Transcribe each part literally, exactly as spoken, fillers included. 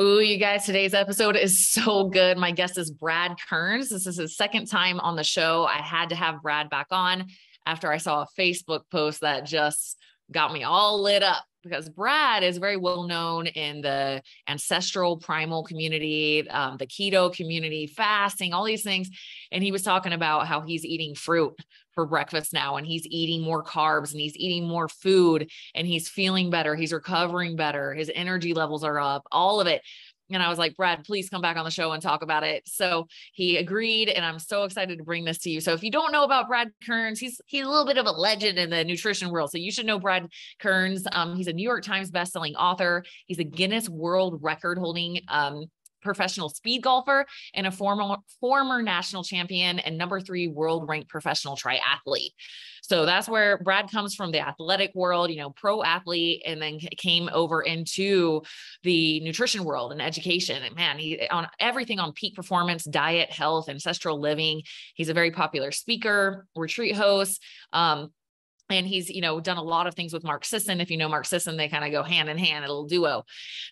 Ooh, you guys, today's episode is so good. My guest is Brad Kearns. This is his second time on the show. I had to have Brad back on after I saw a Facebook post that just got me all lit up, because Brad is very well known in the ancestral primal community, um, the keto community, fasting, all these things. And he was talking about how he's eating fruit for breakfast now, and he's eating more carbs, and he's eating more food, and he's feeling better. He's recovering better. His energy levels are up, all of it. And I was like, Brad, please come back on the show and talk about it. So he agreed, and I'm so excited to bring this to you. So if you don't know about Brad Kearns, he's he's a little bit of a legend in the nutrition world. So you should know Brad Kearns. Um, he's a New York Times bestselling author. He's a Guinness World Record holding um, professional speed golfer and a former former national champion and number three world ranked professional triathlete. So that's where Brad comes from, the athletic world, you know, pro athlete, and then came over into the nutrition world and education. And man, he on everything on peak performance, diet, health, ancestral living. He's a very popular speaker, retreat host, um, and he's, you know, done a lot of things with Mark Sisson. If you know Mark Sisson, they kind of go hand in hand, a little duo.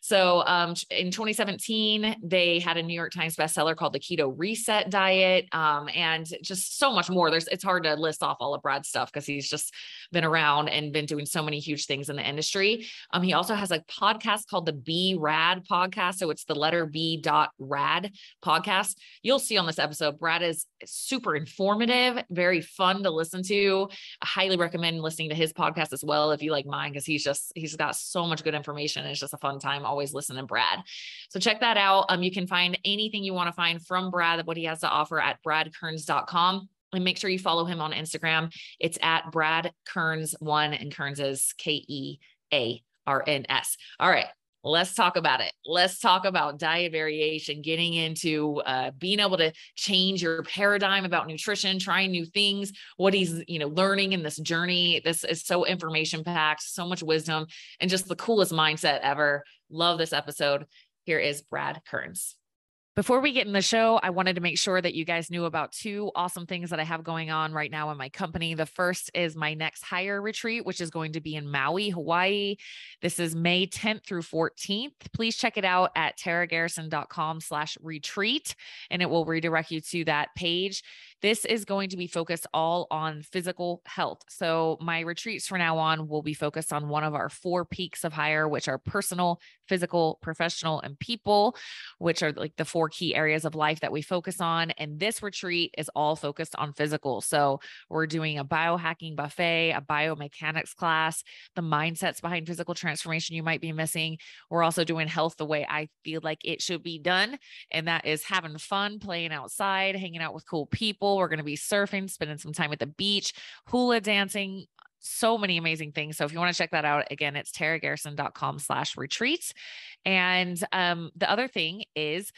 So um, in twenty seventeen, they had a New York Times bestseller called the Keto Reset Diet, um, and just so much more. There's, it's hard to list off all of Brad's stuff because he's just been around and been doing so many huge things in the industry. Um, he also has a podcast called the B-Rad podcast. So it's the letter B dot rad podcast. You'll see on this episode, Brad is super informative, very fun to listen to. I highly recommend listening to his podcast as well if you like mine, because he's just he's got so much good information. It's just a fun time always listening to Brad, so check that out. Um you can find anything you want to find from Brad, what he has to offer, at brad kearns dot com, and make sure you follow him on Instagram. It's at brad kearns one, and Kearns is K E A R N S. All right, let's talk about it. Let's talk about diet variation, getting into uh, being able to change your paradigm about nutrition, trying new things, what he's, you know, learning in this journey. This is so information packed, so much wisdom, and just the coolest mindset ever. Love this episode. Here is Brad Kearns. Before we get in the show, I wanted to make sure that you guys knew about two awesome things that I have going on right now in my company. The first is my next hire retreat, which is going to be in Maui, Hawaii. This is May tenth through fourteenth. Please check it out at tara garrison dot com slash retreat, and it will redirect you to that page. This is going to be focused all on physical health. So my retreats from now on will be focused on one of our four peaks of hire, which are personal, physical, professional, and people, which are like the four key areas of life that we focus on. And this retreat is all focused on physical. So we're doing a biohacking buffet, a biomechanics class, the mindsets behind physical transformation you might be missing. We're also doing health the way I feel like it should be done. And that is having fun, playing outside, hanging out with cool people. We're going to be surfing, spending some time at the beach, hula dancing, so many amazing things. So if you want to check that out, again, it's tara garrison dot com slash retreats. And um, the other thing is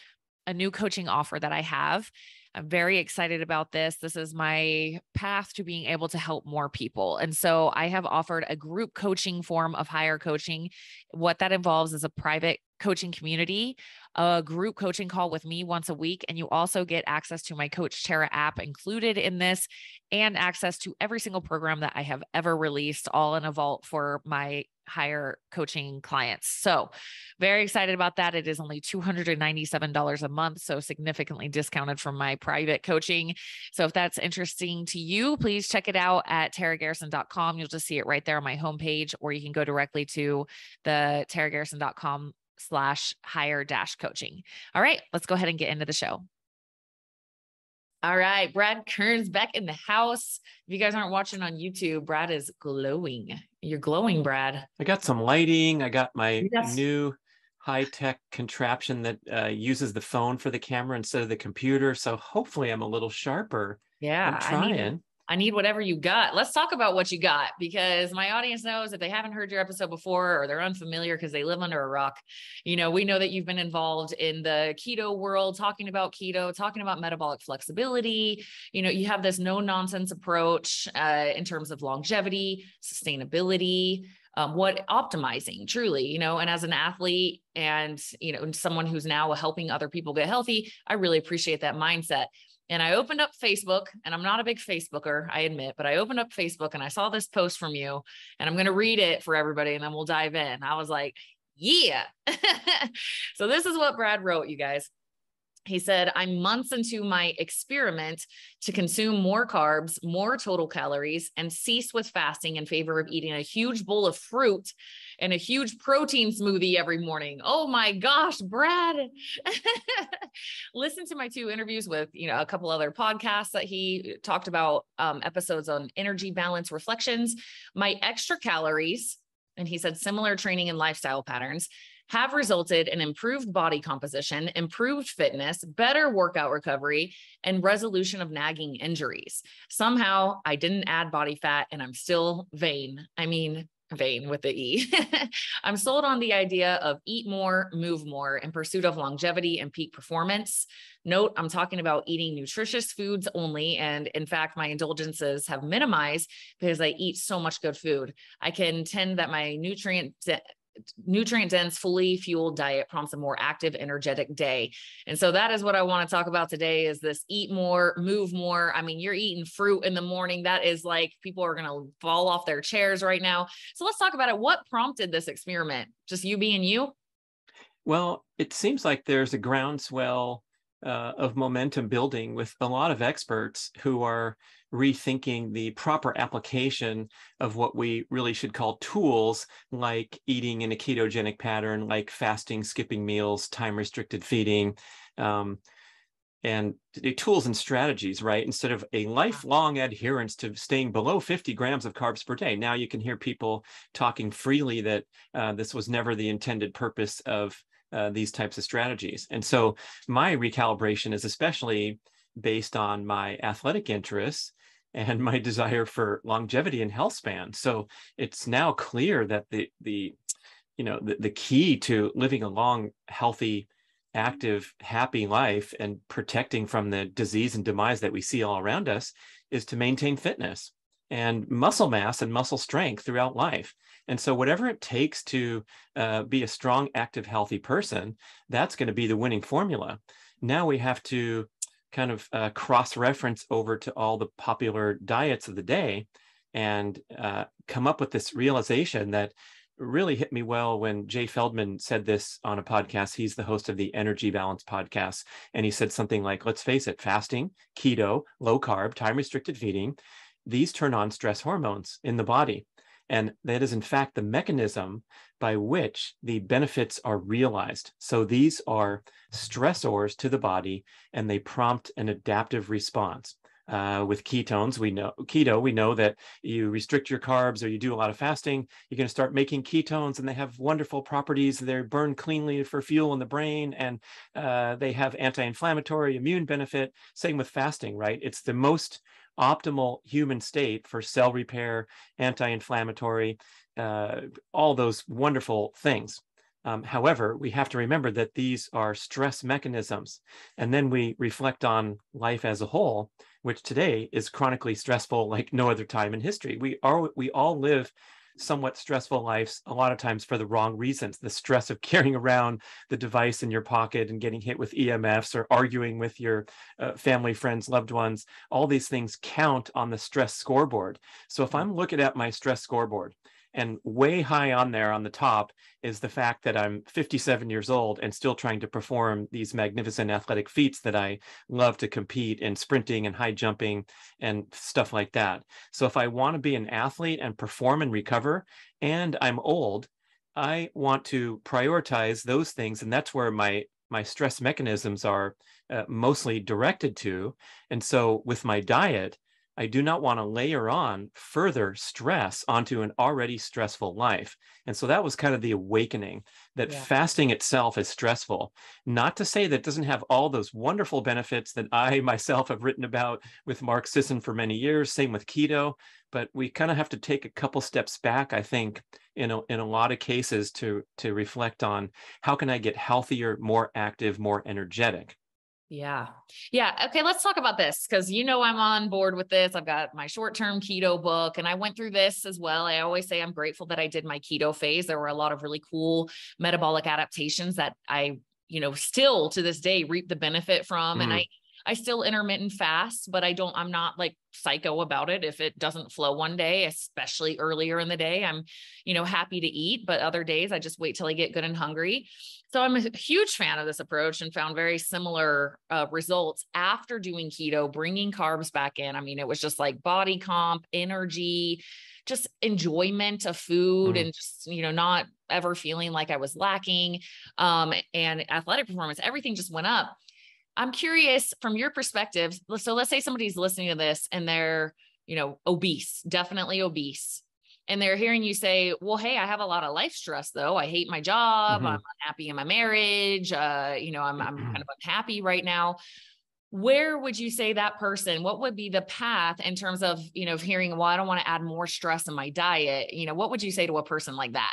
a new coaching offer that I have. I'm very excited about this. This is my path to being able to help more people. And so I have offered a group coaching form of higher coaching. What that involves is a private coaching community, a group coaching call with me once a week. And you also get access to my Coach Tara app included in this, and access to every single program that I have ever released, all in a vault for my higher coaching clients. So very excited about that. It is only two hundred ninety-seven dollars a month. So significantly discounted from my private coaching. So if that's interesting to you, please check it out at tara garrison dot com. You'll just see it right there on my homepage, or you can go directly to the tara garrison dot com slash higher dash coaching. All right, let's go ahead and get into the show. All right, Brad Kearns back in the house. If you guys aren't watching on YouTube, Brad is glowing. You're glowing, Brad. I got some lighting. I got my yes. new high-tech contraption that uh, uses the phone for the camera instead of the computer. So hopefully I'm a little sharper. Yeah, I'm trying. I need, I need whatever you got. Let's talk about what you got, because my audience knows if they haven't heard your episode before, or they're unfamiliar because they live under a rock. You know, we know that you've been involved in the keto world, talking about keto, talking about metabolic flexibility. You know, you have this no nonsense approach uh, in terms of longevity, sustainability, Um, what optimizing truly, you know, and as an athlete and, you know, and someone who's now helping other people get healthy, I really appreciate that mindset. And I opened up Facebook, and I'm not a big Facebooker, I admit, but I opened up Facebook and I saw this post from you, and I'm going to read it for everybody and then we'll dive in. I was like, Yeah. So this is what Brad wrote, you guys. He said, I'm months into my experiment to consume more carbs, more total calories, and cease with fasting in favor of eating a huge bowl of fruit and a huge protein smoothie every morning. Oh my gosh, Brad. Listen to my two interviews with, you know, a couple other podcasts that he talked about, um, episodes on energy balance reflections, my extra calories. And he said, similar training and lifestyle patterns have resulted in improved body composition, improved fitness, better workout recovery, and resolution of nagging injuries. Somehow I didn't add body fat and I'm still vain. I mean, vain with the E. I'm sold on the idea of eat more, move more in pursuit of longevity and peak performance. Note, I'm talking about eating nutritious foods only. And in fact, my indulgences have minimized because I eat so much good food. I can tend that my nutrient de- nutrient dense, fully fueled diet prompts a more active, energetic day. And so that is what I want to talk about today is this eat more, move more. I mean, you're eating fruit in the morning. That is like, people are going to fall off their chairs right now. So let's talk about it. What prompted this experiment? Just you being you? Well, it seems like there's a groundswell uh, of momentum building with a lot of experts who are rethinking the proper application of what we really should call tools, like eating in a ketogenic pattern, like fasting, skipping meals, time-restricted feeding, um, and the tools and strategies, right? Instead of a lifelong adherence to staying below fifty grams of carbs per day. Now you can hear people talking freely that uh, this was never the intended purpose of uh, these types of strategies. And so my recalibration is especially based on my athletic interests and my desire for longevity and health span. So it's now clear that the, the you know, the, the key to living a long, healthy, active, happy life and protecting from the disease and demise that we see all around us is to maintain fitness and muscle mass and muscle strength throughout life. And so whatever it takes to uh, be a strong, active, healthy person, that's going to be the winning formula. Now we have to kind of uh, cross-reference over to all the popular diets of the day and uh, come up with this realization that really hit me well when Jay Feldman said this on a podcast. He's the host of the Energy Balance podcast. And he said something like, let's face it, fasting, keto, low carb, time-restricted feeding, these turn on stress hormones in the body. And that is, in fact, the mechanism by which the benefits are realized. So these are stressors to the body, and they prompt an adaptive response. Uh, with ketones, we know keto, we know that you restrict your carbs or you do a lot of fasting, you're going to start making ketones, and they have wonderful properties. They burn cleanly for fuel in the brain, and uh, they have anti-inflammatory immune benefit. Same with fasting, right? It's the most optimal human state for cell repair, anti-inflammatory, uh, all those wonderful things. Um, however, we have to remember that these are stress mechanisms. And then we reflect on life as a whole, which today is chronically stressful like no other time in history. We are we all live somewhat stressful lives, a lot of times for the wrong reasons. The stress of carrying around the device in your pocket and getting hit with E M Fs or arguing with your uh, family, friends, loved ones, all these things count on the stress scoreboard. So if I'm looking at my stress scoreboard, and way high on there on the top is the fact that I'm fifty-seven years old and still trying to perform these magnificent athletic feats that I love to compete in, sprinting and high jumping and stuff like that. So if I want to be an athlete and perform and recover, and I'm old, I want to prioritize those things. And that's where my my stress mechanisms are uh, mostly directed to. And so with my diet, I do not want to layer on further stress onto an already stressful life. And so that was kind of the awakening that yeah. fasting itself is stressful. Not to say that it doesn't have all those wonderful benefits that I myself have written about with Mark Sisson for many years, same with keto, but we kind of have to take a couple steps back, I think, in a, in a lot of cases to, to reflect on how can I get healthier, more active, more energetic. Yeah. Yeah. Okay. Let's talk about this because, you know, I'm on board with this. I've got my short-term keto book and I went through this as well. I always say I'm grateful that I did my keto phase. There were a lot of really cool metabolic adaptations that I, you know, still to this day reap the benefit from. Mm. And I, I still intermittent fast, but I don't, I'm not like psycho about it. If it doesn't flow one day, especially earlier in the day, I'm, you know, happy to eat, but other days I just wait till I get good and hungry. So I'm a huge fan of this approach and found very similar uh, results after doing keto, bringing carbs back in. I mean, it was just like body comp, energy, just enjoyment of food, mm. and just, you know, not ever feeling like I was lacking, um, and athletic performance, everything just went up. I'm curious from your perspective. So let's say somebody's listening to this and they're, you know, obese, definitely obese. And they're hearing you say, well, hey, I have a lot of life stress though. I hate my job. Mm-hmm. I'm unhappy in my marriage. Uh, you know, I'm, I'm kind of unhappy right now. Where would you say that person, what would be the path in terms of, you know, hearing, well, I don't want to add more stress in my diet. You know, what would you say to a person like that?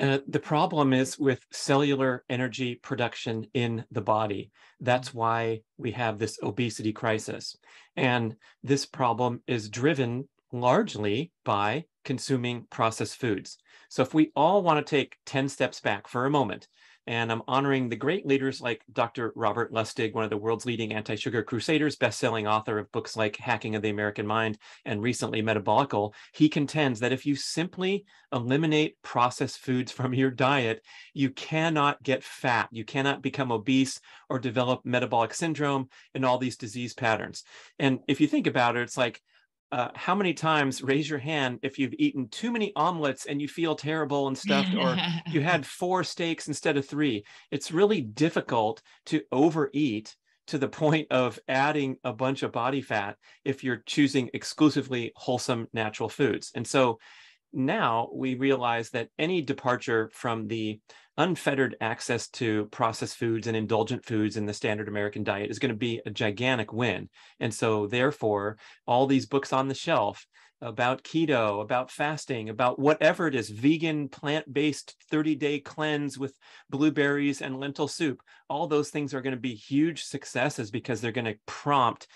Uh, the problem is with cellular energy production in the body. That's why we have this obesity crisis. And this problem is driven largely by consuming processed foods. So if we all want to take ten steps back for a moment, and I'm honoring the great leaders like Doctor Robert Lustig, one of the world's leading anti-sugar crusaders, best-selling author of books like Hacking of the American Mind and recently Metabolical, he contends that if you simply eliminate processed foods from your diet, you cannot get fat, you cannot become obese or develop metabolic syndrome and all these disease patterns. And if you think about it, it's like, Uh, how many times, raise your hand if you've eaten too many omelets and you feel terrible and stuffed, or you had four steaks instead of three. It's really difficult to overeat to the point of adding a bunch of body fat if you're choosing exclusively wholesome natural foods. And so now we realize that any departure from the unfettered access to processed foods and indulgent foods in the standard American diet is going to be a gigantic win. And so therefore, all these books on the shelf about keto, about fasting, about whatever it is, vegan, plant-based thirty-day cleanse with blueberries and lentil soup, all those things are going to be huge successes because they're going to prompt,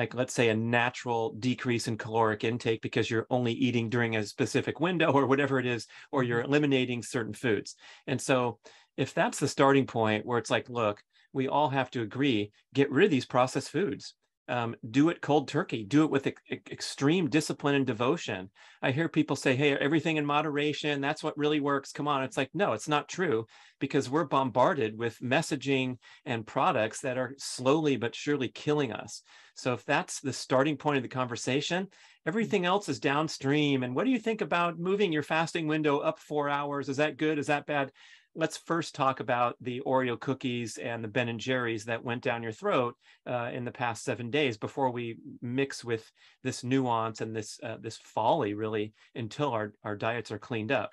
like, let's say, a natural decrease in caloric intake because you're only eating during a specific window or whatever it is, or you're eliminating certain foods. And so if that's the starting point where it's like, look, we all have to agree, get rid of these processed foods. Um, do it cold turkey, do it with e- extreme discipline and devotion. I hear people say, hey, everything in moderation, that's what really works. Come on. It's like, no, it's not true, because we're bombarded with messaging and products that are slowly but surely killing us. So if that's the starting point of the conversation, everything else is downstream. And what do you think about moving your fasting window up four hours? Is that good? Is that bad? Let's first talk about the Oreo cookies and the Ben and Jerry's that went down your throat uh, in the past seven days before we mix with this nuance and this uh, this folly, really, until our, our diets are cleaned up.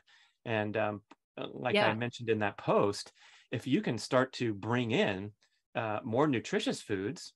And um, like yeah. I mentioned in that post, if you can start to bring in uh, more nutritious foods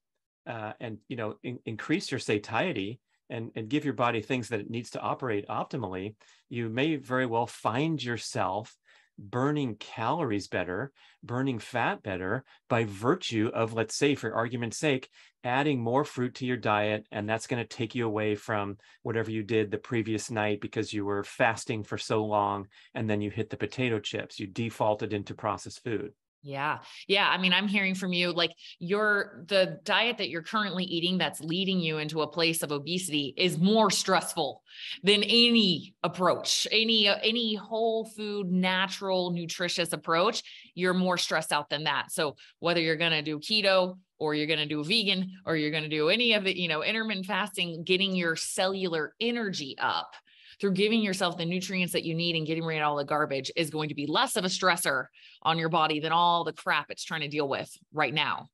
uh, and, you know, in- increase your satiety and, and give your body things that it needs to operate optimally, you may very well find yourself burning calories better, burning fat better by virtue of, let's say, for argument's sake, adding more fruit to your diet. And that's going to take you away from whatever you did the previous night because you were fasting for so long. And then you hit the potato chips, you defaulted into processed food. Yeah. Yeah. I mean, I'm hearing from you, like your, the diet that you're currently eating that's leading you into a place of obesity is more stressful than any approach, any, any whole food, natural, nutritious approach. You're more stressed out than that. So whether you're going to do keto or you're going to do vegan, or you're going to do any of the, you know, intermittent fasting, getting your cellular energy up through giving yourself the nutrients that you need and getting rid of all the garbage is going to be less of a stressor on your body than all the crap it's trying to deal with right now.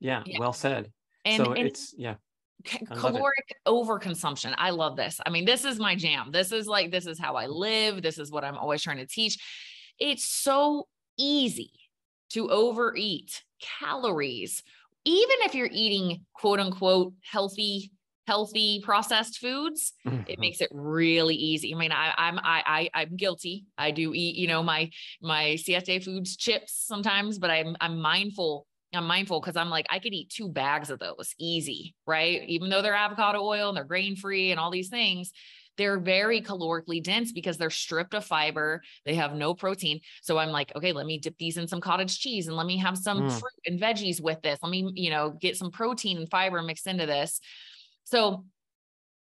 Yeah, yeah. Well said. And, so and it's, yeah. Caloric it. overconsumption. I love this. I mean, this is my jam. This is like, this is how I live. This is what I'm always trying to teach. It's so easy to overeat calories, even if you're eating quote unquote healthy healthy processed foods, mm-hmm. It makes it really easy. I mean, I, I'm, I, I, I'm guilty. I do eat, you know, my, my siete foods, chips sometimes, but I'm, I'm mindful. I'm mindful. Cause I'm like, I could eat two bags of those easy. Right. Even though they're avocado oil and they're grain free and all these things, They're very calorically dense because they're stripped of fiber. They have no protein. So I'm like, okay, let me dip these in some cottage cheese and let me have some mm. fruit and veggies with this. Let me, you know, get some protein and fiber mixed into this. So,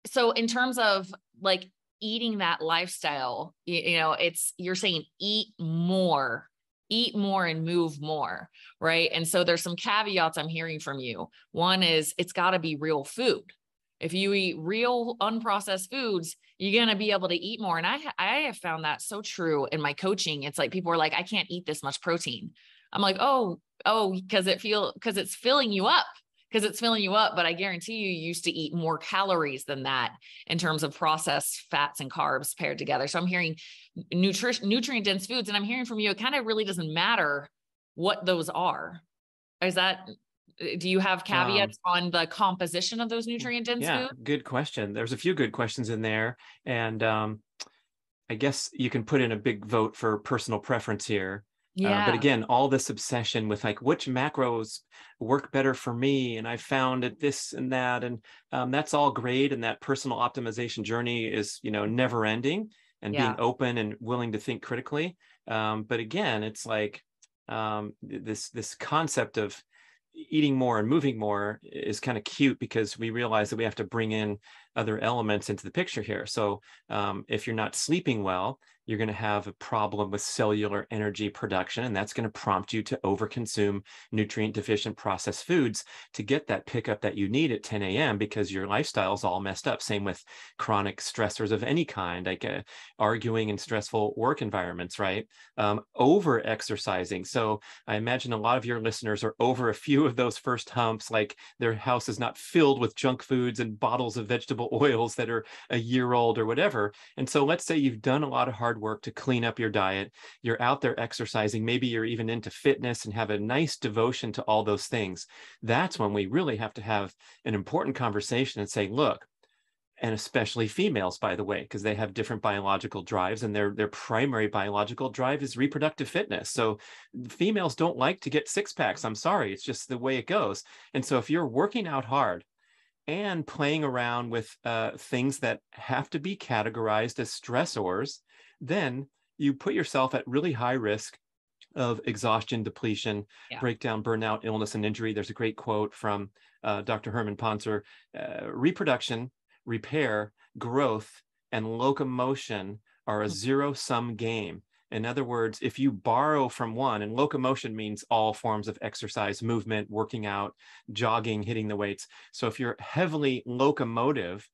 so in terms of like eating that lifestyle, you, you know, it's, you're saying eat more, eat more and move more. Right. And so there's some caveats I'm hearing from you. One is it's gotta be real food. If you eat real unprocessed foods, you're going to be able to eat more. And I, I have found that so true in my coaching. It's like, people are like, I can't eat this much protein. I'm like, Oh, Oh, cause it feel, cause it's filling you up. Cause it's filling you up, but I guarantee you, you used to eat more calories than that in terms of processed fats and carbs paired together. So I'm hearing nutrition, nutrient dense foods, and I'm hearing from you, it kind of really doesn't matter what those are. Is that, do you have caveats um, on the composition of those nutrient dense yeah, foods? Good question. There's a few good questions in there. And um, I guess you can put in a big vote for personal preference here. Yeah. Uh, but again, all this obsession with like, which macros work better for me. And I found that this and that, and um, that's all great. And that personal optimization journey is, you know, never ending, and yeah. being open and willing to think critically. Um, but again, it's like um, this, this concept of eating more and moving more is kind of cute because we realize that we have to bring in other elements into the picture here. So um, if you're not sleeping well, you're going to have a problem with cellular energy production, and that's going to prompt you to overconsume nutrient deficient processed foods to get that pickup that you need at ten a.m. because your lifestyle is all messed up. Same with chronic stressors of any kind, like uh, arguing in stressful work environments, right? Um, over exercising. So I imagine a lot of your listeners are over a few of those first humps, like their house is not filled with junk foods and bottles of vegetable oils that are a year old or whatever. And so let's say you've done a lot of hard work to clean up your diet. You're out there exercising. Maybe you're even into fitness and have a nice devotion to all those things. That's when we really have to have an important conversation and say, look, and especially females, by the way, because they have different biological drives, and their, their primary biological drive is reproductive fitness. So females don't like to get six packs. I'm sorry. It's just the way it goes. And so if you're working out hard and playing around with uh, things that have to be categorized as stressors, then you put yourself at really high risk of exhaustion, depletion, yeah. breakdown, burnout, illness, and injury. There's a great quote from uh, Doctor Herman Pontzer, uh, reproduction, repair, growth, and locomotion are a zero-sum game. In other words, if you borrow from one, and locomotion means all forms of exercise, movement, working out, jogging, hitting the weights. So if you're heavily locomotive,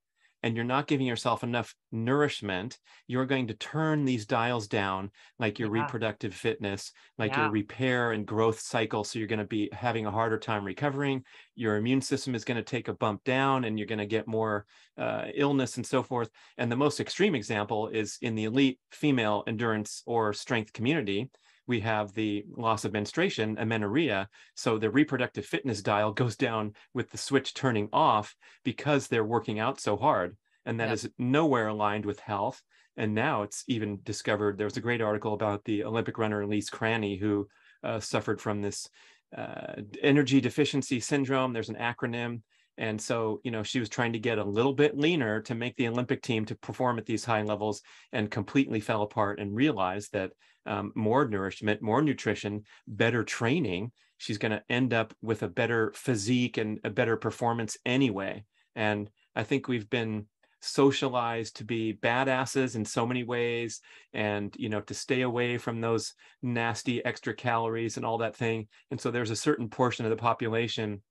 and you're not giving yourself enough nourishment, you're going to turn these dials down, like your yeah. reproductive fitness, like yeah. your repair and growth cycle. So you're going to be having a harder time recovering. Your immune system is going to take a bump down, and you're going to get more uh, illness and so forth. And the most extreme example is in the elite female endurance or strength community. We have the loss of menstruation, amenorrhea. So the reproductive fitness dial goes down with the switch turning off because they're working out so hard. And that yep. is nowhere aligned with health. And now it's even discovered, there was a great article about the Olympic runner Elise Cranny, who uh, suffered from this uh, energy deficiency syndrome. There's an acronym. And so, you know, she was trying to get a little bit leaner to make the Olympic team to perform at these high levels, and completely fell apart and realized that um, more nourishment, more nutrition, better training, she's going to end up with a better physique and a better performance anyway. And I think we've been socialized to be badasses in so many ways, and, you know, to stay away from those nasty extra calories and all that thing. And so there's a certain portion of the population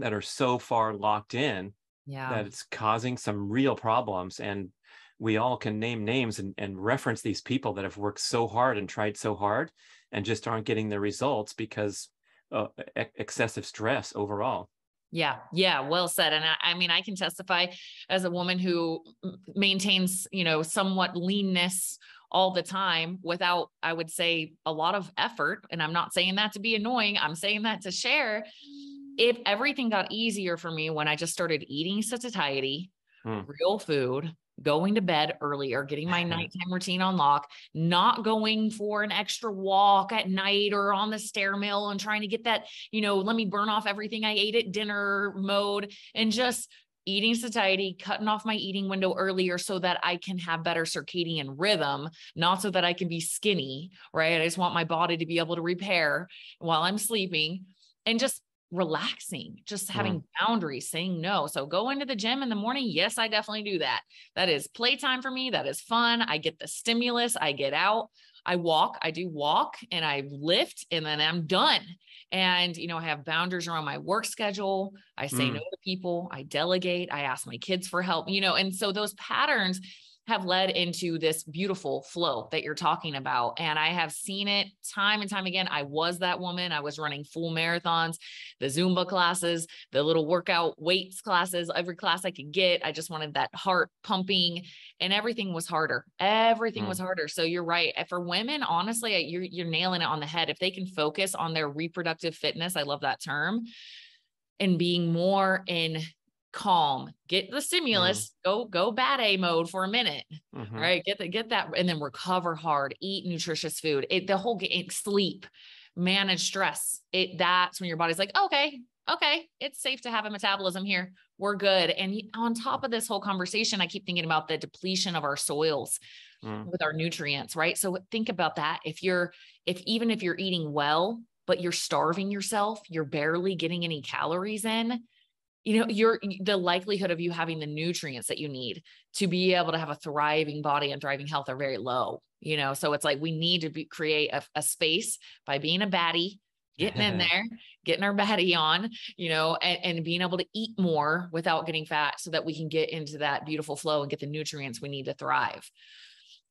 that are so far locked in yeah. that it's causing some real problems. And we all can name names and, and reference these people that have worked so hard and tried so hard and just aren't getting the results because of uh, ex- excessive stress overall. Yeah. Yeah. Well said. And I, I mean, I can testify as a woman who maintains, you know, somewhat leanness all the time without, I would say, a lot of effort. And I'm not saying that to be annoying. I'm saying that to share. If everything got easier for me when I just started eating satiety, mm. real food, going to bed earlier, getting my nighttime routine on lock, not going for an extra walk at night or on the stair mill and trying to get that, you know, let me burn off everything I ate at dinner mode, and just eating satiety, cutting off my eating window earlier so that I can have better circadian rhythm, not so that I can be skinny, right? I just want my body to be able to repair while I'm sleeping, and just relaxing, just having mm. boundaries, saying no. So go into the gym in the morning. Yes, I definitely do that. That is playtime for me. That is fun. I get the stimulus. I get out. I walk, I do walk and I lift, and then I'm done. And, you know, I have boundaries around my work schedule. I say mm. no to people. I delegate. I ask my kids for help, you know, and so those patterns have led into this beautiful flow that you're talking about. And I have seen it time and time again. I was that woman. I was running full marathons, the Zumba classes, the little workout weights classes, every class I could get. I just wanted that heart pumping, and everything was harder. Everything mm. was harder. So you're right. For women, honestly, you're, you're nailing it on the head. If they can focus on their reproductive fitness, I love that term, and being more in calm, get the stimulus, mm. go, go bad A mode for a minute, mm-hmm. right? Get the, get that. And then recover hard, eat nutritious food. It, the whole game, sleep, manage stress. It, that's when your body's like, okay, okay. It's safe to have a metabolism here. We're good. And on top of this whole conversation, I keep thinking about the depletion of our soils mm. with our nutrients, right? So think about that. If you're, if, even if you're eating well, but you're starving yourself, you're barely getting any calories in, you know, you're the likelihood of you having the nutrients that you need to be able to have a thriving body and thriving health are very low, you know? So it's like, we need to be, create a, a space by being a baddie, getting in there, getting our baddie on, you know, and, and being able to eat more without getting fat so that we can get into that beautiful flow and get the nutrients we need to thrive.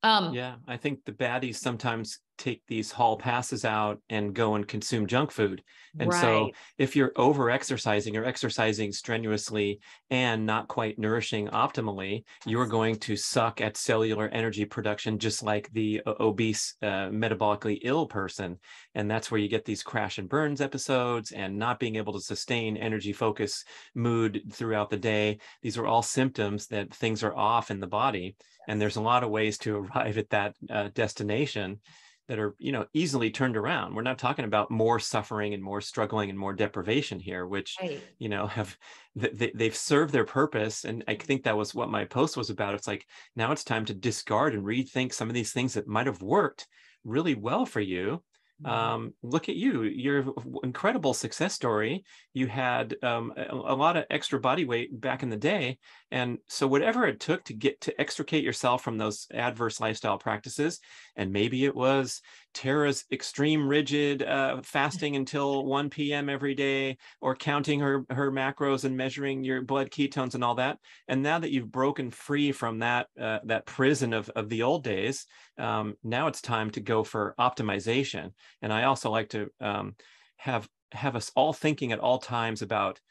Um, yeah. I think the baddies sometimes take these hall passes out and go and consume junk food. And right. so if you're over exercising or exercising strenuously and not quite nourishing optimally, you're going to suck at cellular energy production, just like the uh, obese, uh, metabolically ill person. And that's where you get these crash and burns episodes and not being able to sustain energy, focus, mood throughout the day. These are all symptoms that things are off in the body. And there's a lot of ways to arrive at that uh, destination that are, you know, easily turned around. We're not talking about more suffering and more struggling and more deprivation here, which, right. you know, have they, they've served their purpose. And I think that was what my post was about. It's like, now it's time to discard and rethink some of these things that might have worked really well for you. Um, look at you, you're an incredible success story. You had um, a, a lot of extra body weight back in the day. And so whatever it took to get to extricate yourself from those adverse lifestyle practices, and maybe it was Tara's extreme rigid uh, fasting until one p.m. every day, or counting her, her macros and measuring your blood ketones and all that. And now that you've broken free from that, uh, that prison of, of the old days, um, now it's time to go for optimization. And I also like to um, have have us all thinking at all times about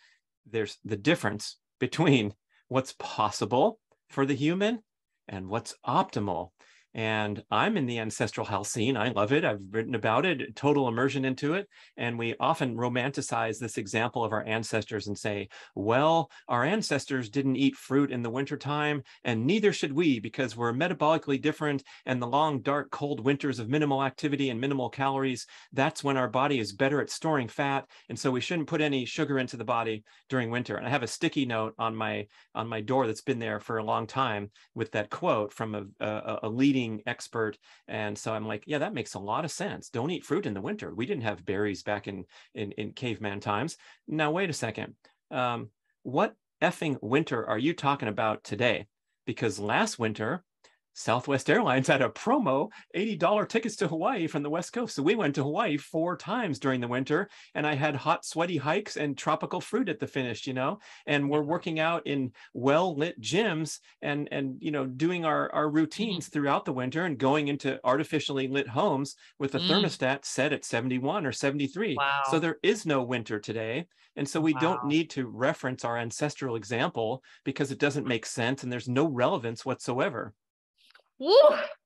there's the difference between what's possible for the human and what's optimal. And I'm in the ancestral health scene. I love it. I've written about it, total immersion into it. And we often romanticize this example of our ancestors and say, well, our ancestors didn't eat fruit in the wintertime, and neither should we because we're metabolically different. And the long, dark, cold winters of minimal activity and minimal calories, that's when our body is better at storing fat. And so we shouldn't put any sugar into the body during winter. And I have a sticky note on my, on my door that's been there for a long time with that quote from a, a, a leading expert. And so I'm like, yeah, that makes a lot of sense. Don't eat fruit in the winter. We didn't have berries back in, in, in caveman times. Now, wait a second. Um, what effing winter are you talking about today? Because last winter, Southwest Airlines had a promo, eighty dollars tickets to Hawaii from the West Coast. So we went to Hawaii four times during the winter, and I had hot, sweaty hikes and tropical fruit at the finish, you know, and we're working out in well-lit gyms and, and you know, doing our, our routines mm. throughout the winter and going into artificially lit homes with a mm. thermostat set at seventy-one or seventy-three. Wow. So there is no winter today. And so we wow. don't need to reference our ancestral example because it doesn't make sense and there's no relevance whatsoever. Woo.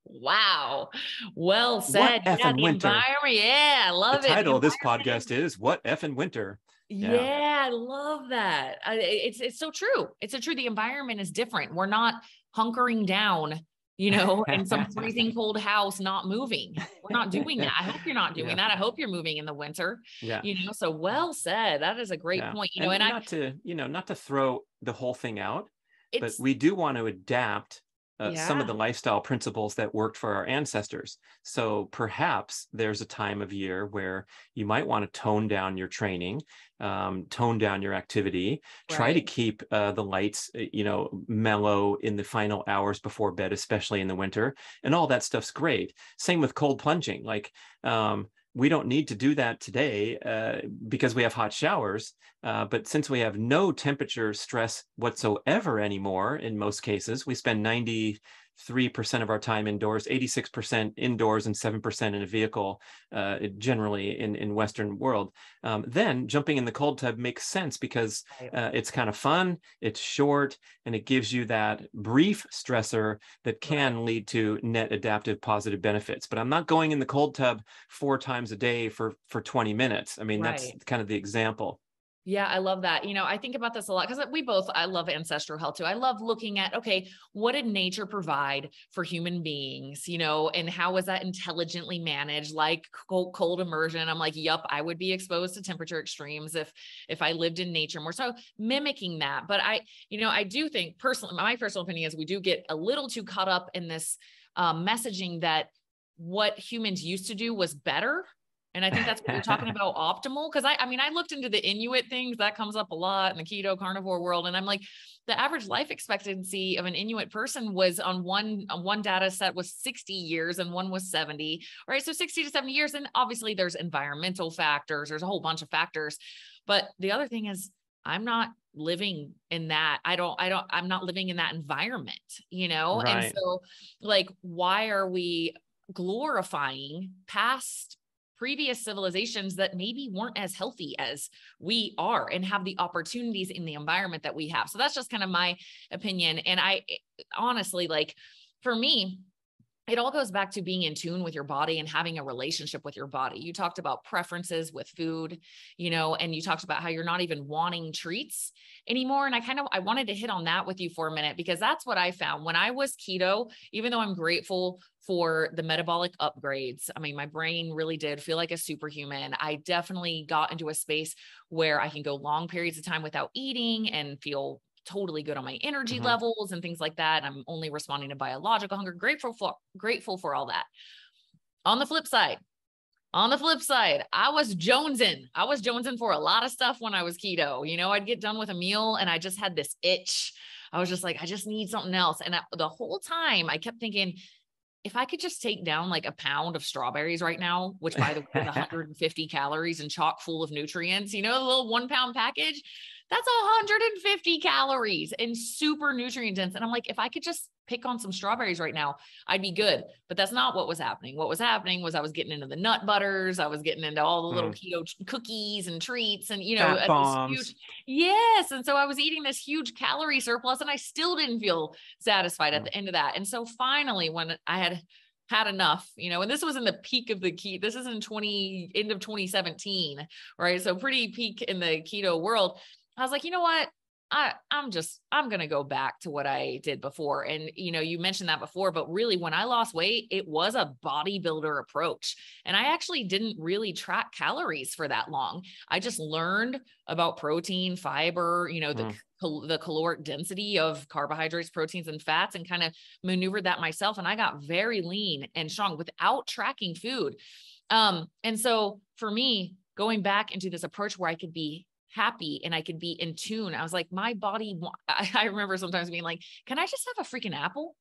Wow. Well said. What effing winter. Yeah, I love it. The title of this podcast is What Effing Winter. Yeah. yeah, I love that. I, it's it's so true. It's so true. The environment is different. We're not hunkering down, you know, in some freezing cold house, not moving. We're not doing that. I hope you're not doing yeah. that. I hope you're moving in the winter. Yeah. You know, so well said. That is a great yeah. point. You know, and, and not I, to, you know, not to throw the whole thing out, it's, but we do want to adapt uh, yeah. some of the lifestyle principles that worked for our ancestors. So perhaps there's a time of year where you might want to tone down your training, um, tone down your activity, right. try to keep uh, the lights, you know, mellow in the final hours before bed, especially in the winter, and all that stuff's great. Same with cold plunging. Like, um, we don't need to do that today uh, because we have hot showers. Uh, but since we have no temperature stress whatsoever anymore, in most cases, we spend ninety-three percent of our time indoors, eighty-six percent indoors, and seven percent in a vehicle, uh, generally in, in Western world. Um, then jumping in the cold tub makes sense because uh, it's kind of fun, it's short, and it gives you that brief stressor that can lead to net adaptive positive benefits. But I'm not going in the cold tub four times a day for, for twenty minutes. I mean, right. that's kind of the example. Yeah, I love that. You know, I think about this a lot because we both, I love ancestral health too. I love looking at, okay, what did nature provide for human beings, you know, and how was that intelligently managed? Like cold, cold immersion. I'm like, yup, I would be exposed to temperature extremes if, if I lived in nature more. So mimicking that. But I, you know, I do think personally, my personal opinion is we do get a little too caught up in this uh, messaging that what humans used to do was better. And I think that's what you're talking about, optimal. Because I, I mean, I looked into the Inuit things that comes up a lot in the keto carnivore world. And I'm like, the average life expectancy of an Inuit person was on one, on one data set was sixty years and one was seventy. All right. So sixty to seventy years. And obviously there's environmental factors. There's a whole bunch of factors. But the other thing is I'm not living in that. I don't, I don't, I'm not living in that environment, you know? Right. And so like, why are we glorifying past previous civilizations that maybe weren't as healthy as we are and have the opportunities in the environment that we have? So that's just kind of my opinion. And I honestly, like for me, it all goes back to being in tune with your body and having a relationship with your body. You talked about preferences with food, you know, and you talked about how you're not even wanting treats anymore. And I kind of, I wanted to hit on that with you for a minute, because that's what I found when I was keto. Even though I'm grateful for the metabolic upgrades, I mean, my brain really did feel like a superhuman. I definitely got into a space where I can go long periods of time without eating and feel totally good on my energy mm-hmm. levels and things like that. I'm only responding to biological hunger. Grateful for, grateful for all that. On the flip side, on the flip side, I was jonesing. I was jonesing for a lot of stuff when I was keto. You know, I'd get done with a meal and I just had this itch. I was just like, I just need something else. And I, the whole time I kept thinking, if I could just take down like a pound of strawberries right now, which by the way, one hundred fifty calories and chock full of nutrients, you know, a little one pound package, that's one hundred fifty calories and super nutrient dense. And I'm like, if I could just pick on some strawberries right now, I'd be good. But that's not what was happening. What was happening was I was getting into the nut butters. I was getting into all the little mm. keto cookies and treats and, you know, huge, yes. And so I was eating this huge calorie surplus and I still didn't feel satisfied mm. at the end of that. And so finally, when I had had enough, you know, and this was in the peak of the key, this is in twenty, end of twenty seventeen, right? So pretty peak in the keto world. I was like, you know what? I, I'm just, I'm going to go back to what I did before. And, you know, you mentioned that before, but really when I lost weight, it was a bodybuilder approach. And I actually didn't really track calories for that long. I just learned about protein, fiber, you know, the, mm. cal- the caloric density of carbohydrates, proteins, and fats, and kind of maneuvered that myself. And I got very lean and strong without tracking food. Um, and so for me, going back into this approach where I could be happy and I could be in tune. I was like, my body, I remember sometimes being like, can I just have a freaking apple?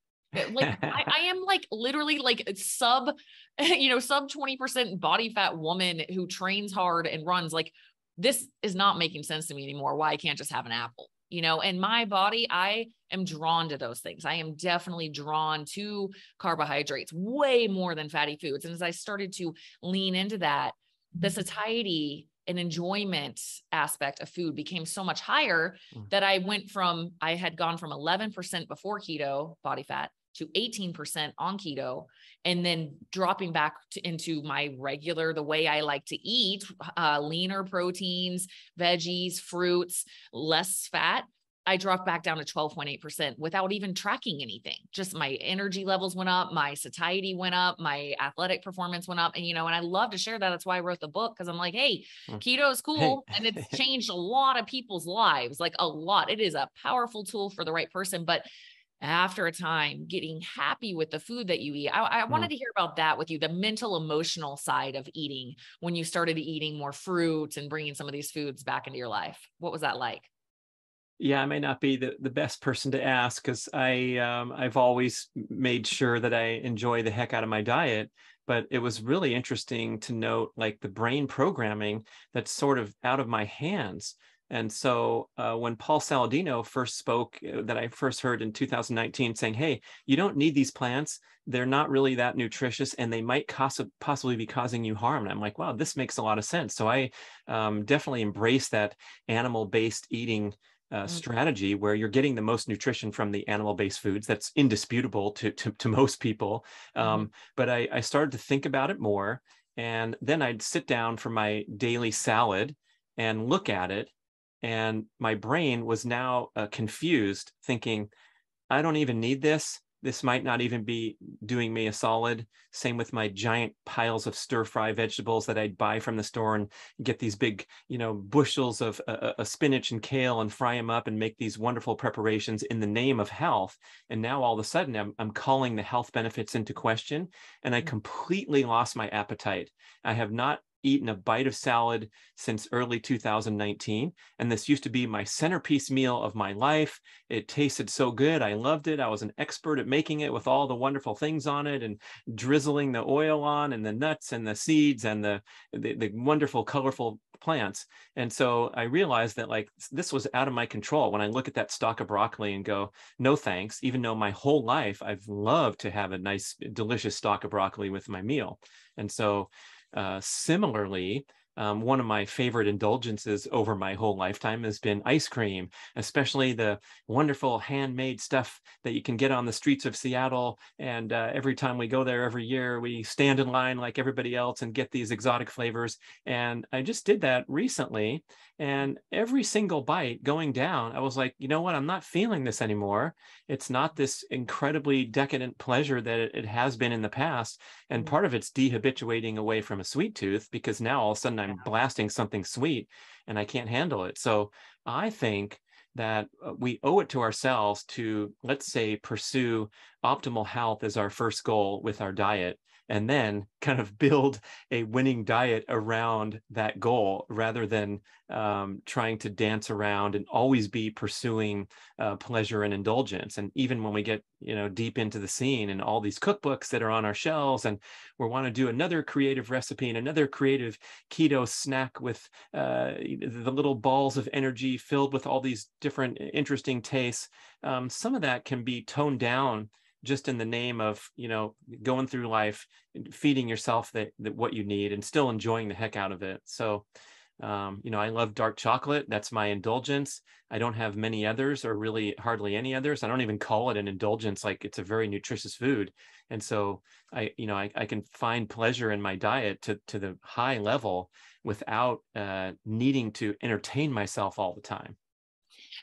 Like I, I am like literally like sub, you know, sub twenty percent body fat woman who trains hard and runs. Like, this is not making sense to me anymore. Why I can't just have an apple, you know? And my body, I am drawn to those things. I am definitely drawn to carbohydrates way more than fatty foods. And as I started to lean into that, the satiety an enjoyment aspect of food became so much higher that I went from, I had gone from eleven percent before keto body fat to eighteen percent on keto, and then dropping back to, into my regular, the way I like to eat, uh, leaner proteins, veggies, fruits, less fat. I dropped back down to twelve point eight percent without even tracking anything. Just my energy levels went up, my satiety went up, my athletic performance went up. And, you know, and I love to share that. That's why I wrote the book. Cause I'm like, hey, keto is cool. And it's changed a lot of people's lives, like a lot. It is a powerful tool for the right person, but after a time, getting happy with the food that you eat. I, I wanted mm. to hear about that with you, the mental, emotional side of eating when you started eating more fruits and bringing some of these foods back into your life. What was that like? Yeah, I may not be the, the best person to ask because I, um, I've always made sure that I enjoy the heck out of my diet, but it was really interesting to note like the brain programming that's sort of out of my hands. And so uh, when Paul Saladino first spoke, uh, that I first heard in two thousand nineteen saying, hey, you don't need these plants. They're not really that nutritious and they might cost, possibly be causing you harm. And I'm like, wow, this makes a lot of sense. So I um, definitely embrace that animal-based eating Uh, strategy where you're getting the most nutrition from the animal-based foods. That's indisputable to, to, to most people. Um, mm-hmm. But I, I started to think about it more. And then I'd sit down for my daily salad and look at it. And my brain was now uh, confused, thinking, I don't even need this. This might not even be doing me a solid. Same with my giant piles of stir fry vegetables that I'd buy from the store and get these big, you know, bushels of uh, uh, spinach and kale and fry them up and make these wonderful preparations in the name of health. And now all of a sudden I'm, I'm calling the health benefits into question and I completely lost my appetite. I have not eaten a bite of salad since early two thousand nineteen. And this used to be my centerpiece meal of my life. It tasted so good. I loved it. I was an expert at making it with all the wonderful things on it and drizzling the oil on and the nuts and the seeds and the, the, the wonderful, colorful plants. And so I realized that like this was out of my control when I look at that stalk of broccoli and go, no thanks, even though my whole life I've loved to have a nice, delicious stalk of broccoli with my meal. And so Uh, similarly, um, one of my favorite indulgences over my whole lifetime has been ice cream, especially the wonderful handmade stuff that you can get on the streets of Seattle. And uh, every time we go there every year, we stand in line like everybody else and get these exotic flavors. And I just did that recently. And every single bite going down, I was like, you know what? I'm not feeling this anymore. It's not this incredibly decadent pleasure that it has been in the past. And part of it's dehabituating away from a sweet tooth because now all of a sudden I'm blasting something sweet and I can't handle it. So I think that we owe it to ourselves to, let's say, pursue optimal health as our first goal with our diet, and then kind of build a winning diet around that goal rather than um, trying to dance around and always be pursuing uh, pleasure and indulgence. And even when we get, you know, deep into the scene and all these cookbooks that are on our shelves and we want to do another creative recipe and another creative keto snack with uh, the little balls of energy filled with all these different interesting tastes, um, some of that can be toned down just in the name of, you know, going through life, feeding yourself that, that what you need and still enjoying the heck out of it. So, um, you know, I love dark chocolate. That's my indulgence. I don't have many others or really hardly any others. I don't even call it an indulgence. Like it's a very nutritious food. And so I, you know, I, I can find pleasure in my diet to, to the high level without uh, needing to entertain myself all the time.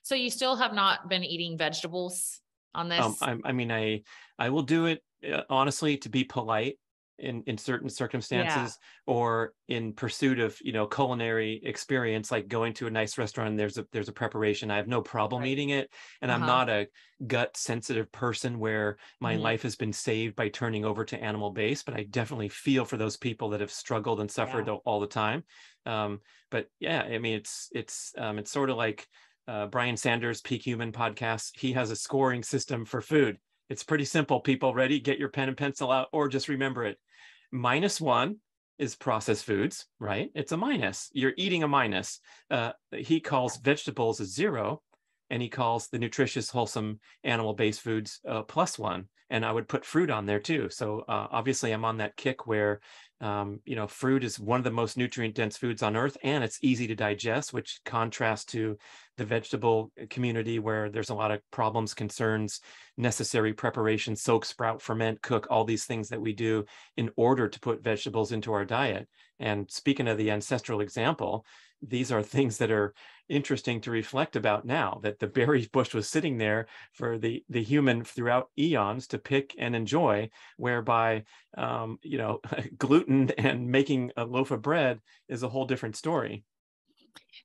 So you still have not been eating vegetables on this? Um, I, I mean, I, I will do it uh, honestly to be polite in, in certain circumstances, yeah, or in pursuit of, you know, culinary experience, like going to a nice restaurant and there's a, there's a preparation. I have no problem, right, eating it. And uh-huh. I'm not a gut sensitive person where my mm-hmm. life has been saved by turning over to animal based, but I definitely feel for those people that have struggled and suffered, yeah, all the time. Um, but yeah, I mean, it's, it's, um, it's sort of like, Uh, Brian Sanders, Peak Human Podcast, he has a scoring system for food. It's pretty simple, people. Ready? Get your pen and pencil out or just remember it. Minus one is processed foods, right? It's a minus. You're eating a minus. Uh, he calls vegetables a zero, and he calls the nutritious, wholesome, animal-based foods a plus one. And I would put fruit on there too. So uh, obviously I'm on that kick where, um, you know, fruit is one of the most nutrient dense foods on earth and it's easy to digest, which contrasts to the vegetable community where there's a lot of problems, concerns, necessary preparation, soak, sprout, ferment, cook, all these things that we do in order to put vegetables into our diet. And speaking of the ancestral example, these are things that are interesting to reflect about now, that the berry bush was sitting there for the, the human throughout eons to pick and enjoy, whereby, um, you know, gluten and making a loaf of bread is a whole different story.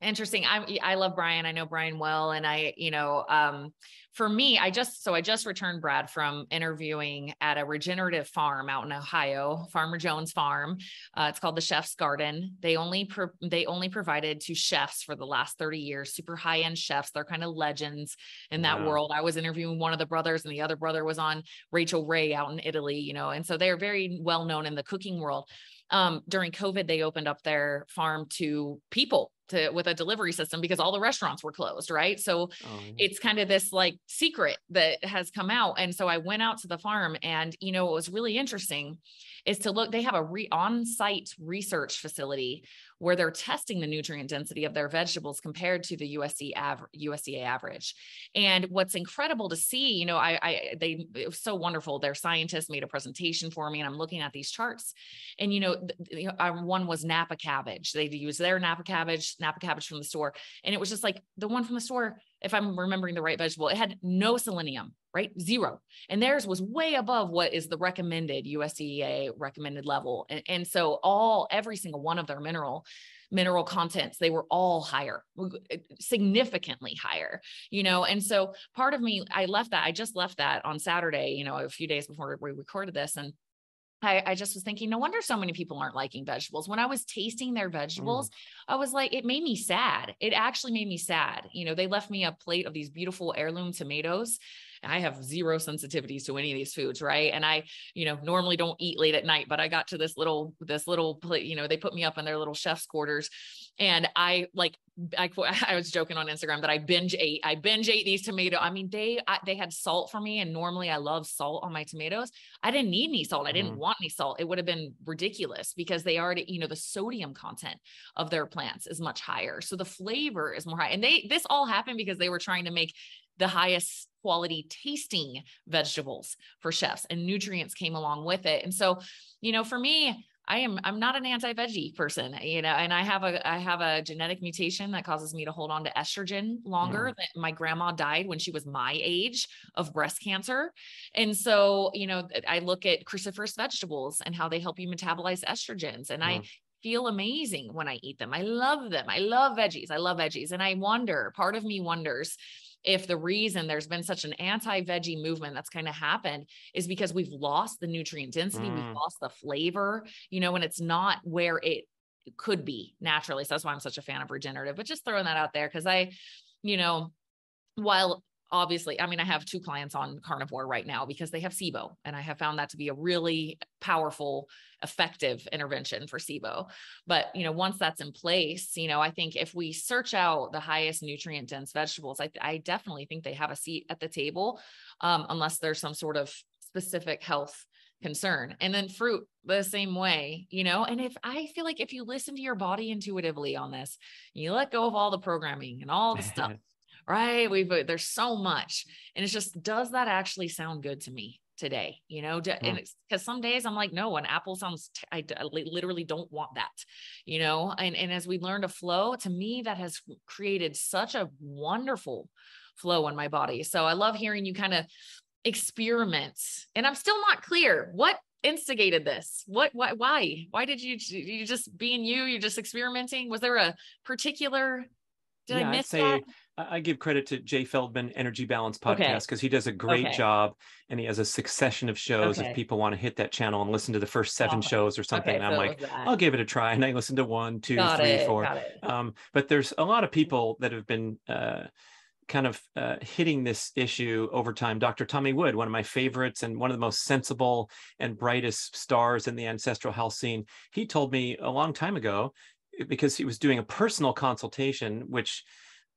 Interesting. I, I love Brian. I know Brian well. And I, you know, um, for me, I just, so I just returned, Brad, from interviewing at a regenerative farm out in Ohio, Farmer Jones Farm. Uh, it's called the Chef's Garden. They only, pro they only provided to chefs for the last thirty years, super high-end chefs. They're kind of legends in that wow. world. I was interviewing one of the brothers and the other brother was on Rachel Ray out in Italy, you know, and so they're very well known in the cooking world. Um, during COVID, they opened up their farm to people to, with a delivery system because all the restaurants were closed. Right. So oh. it's kind of this like secret that has come out. And so I went out to the farm and, you know, what was really interesting is to look, they have a re on-site research facility where they're testing the nutrient density of their vegetables compared to the U S D A average. And what's incredible to see, you know, I, I, they, it was so wonderful. Their scientists made a presentation for me and I'm looking at these charts and, you know, the, the, one was Napa cabbage. They used their Napa cabbage, Napa cabbage from the store. And it was just like the one from the store, if I'm remembering the right vegetable, it had no selenium, right? Zero. And theirs was way above what is the recommended U S D A recommended level. And, and so all, every single one of their mineral, mineral contents, they were all higher, significantly higher, you know? And so part of me, I left that, I just left that on Saturday, you know, a few days before we recorded this. And I, I just was thinking, no wonder so many people aren't liking vegetables. When I was tasting their vegetables, mm. I was like, it made me sad. It actually made me sad. You know, they left me a plate of these beautiful heirloom tomatoes. I have zero sensitivities to any of these foods. Right. And I, you know, normally don't eat late at night, but I got to this little, this little plate, you know, they put me up in their little chef's quarters. And I like, I, I was joking on Instagram that I binge ate, I binge ate these tomatoes. I mean, they, I, they had salt for me. And normally I love salt on my tomatoes. I didn't need any salt. I didn't mm. want any salt. It would have been ridiculous because they already, you know, the sodium content of their plants is much higher. So the flavor is more high. And they, this all happened because they were trying to make the highest quality tasting vegetables for chefs, and nutrients came along with it. And so, you know, for me, I am, I'm not an anti-veggie person, you know, and I have a, I have a genetic mutation that causes me to hold on to estrogen longer. Mm. Than my grandma died when she was my age of breast cancer. And so, you know, I look at cruciferous vegetables and how they help you metabolize estrogens. And mm. I feel amazing when I eat them. I love them. I love veggies. I love veggies. And I wonder, part of me wonders, if the reason there's been such an anti-veggie movement that's kind of happened is because we've lost the nutrient density, mm. we've lost the flavor, you know, and it's not where it could be naturally. So that's why I'm such a fan of regenerative, but just throwing that out there. Cause I, you know, while obviously, I mean, I have two clients on carnivore right now because they have S I B O, and I have found that to be a really powerful, effective intervention for S I B O. But, you know, once that's in place, you know, I think if we search out the highest nutrient dense vegetables, I, I definitely think they have a seat at the table, um, unless there's some sort of specific health concern. And then fruit the same way, you know, and if I feel like if you listen to your body intuitively on this, you let go of all the programming and all the stuff. Right. We've, there's so much. And it's just, does that actually sound good to me today? You know, do, and it's because some days I'm like, no, an apple sounds, I, I literally don't want that, you know? And, and as we learn to flow, to me, that has created such a wonderful flow in my body. So I love hearing you kind of experiment, and I'm still not clear what instigated this. What, why, why, why did you, you just being you, you're just experimenting. Was there a particular, did yeah, I miss I'd say, that? I give credit to Jay Feldman, Energy Balance podcast, because okay. he does a great okay. job, and he has a succession of shows. Okay. If people want to hit that channel and listen to the first seven okay. shows or something, okay, and I'm so like, that. I'll give it a try. And I listen to one, two, Got three, it. four. Um, but there's a lot of people that have been uh, kind of uh, hitting this issue over time. Doctor Tommy Wood, one of my favorites and one of the most sensible and brightest stars in the ancestral health scene. He told me a long time ago, because he was doing a personal consultation, which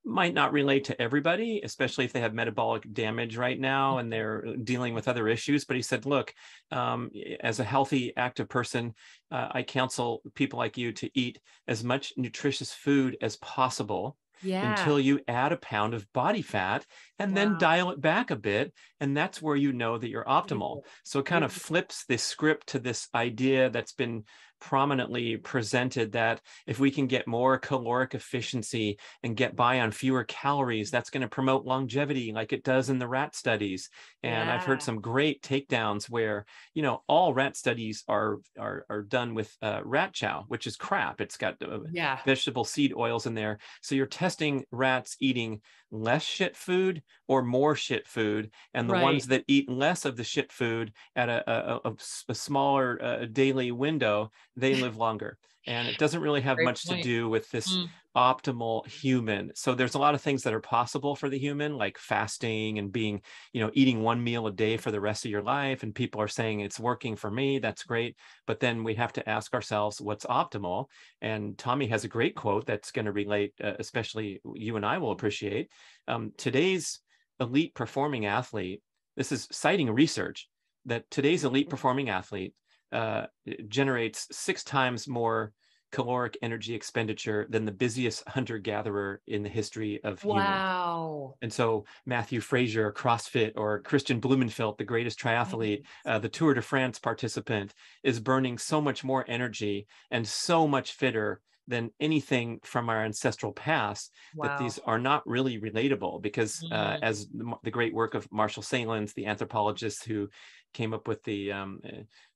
might not relate to everybody, especially if they have metabolic damage right now and they're dealing with other issues. But he said, look, um, as a healthy, active person, uh, I counsel people like you to eat as much nutritious food as possible. Yeah. Until you add a pound of body fat, and wow. then dial it back a bit. And that's where you know that you're optimal. So it kind of flips the script to this idea that's been prominently presented that if we can get more caloric efficiency and get by on fewer calories, that's going to promote longevity like it does in the rat studies. And yeah. I've heard some great takedowns where, you know, all rat studies are are, are done with uh, rat chow, which is crap. It's got uh, yeah. vegetable seed oils in there. So you're testing rats eating less shit food or more shit food. And the right. ones that eat less of the shit food at a, a, a, a smaller uh, daily window, they live longer. And it doesn't really have Great much point. to do with this mm. optimal human. So there's a lot of things that are possible for the human, like fasting and being, you know, eating one meal a day for the rest of your life. And people are saying it's working for me. That's great. But then we have to ask ourselves what's optimal. And Tommy has a great quote that's going to relate, uh, especially you and I will appreciate. Um, today's elite performing athlete, this is citing research, that today's elite performing athlete uh, generates six times more caloric energy expenditure than the busiest hunter-gatherer in the history of human. Wow. And so Matthew Fraser, CrossFit, or Christian Blumenfeld, the greatest triathlete, uh, the Tour de France participant, is burning so much more energy and so much fitter than anything from our ancestral past, wow. that these are not really relatable because mm-hmm. uh, as the, the great work of Marshall Sahlins, the anthropologist who came up with the um,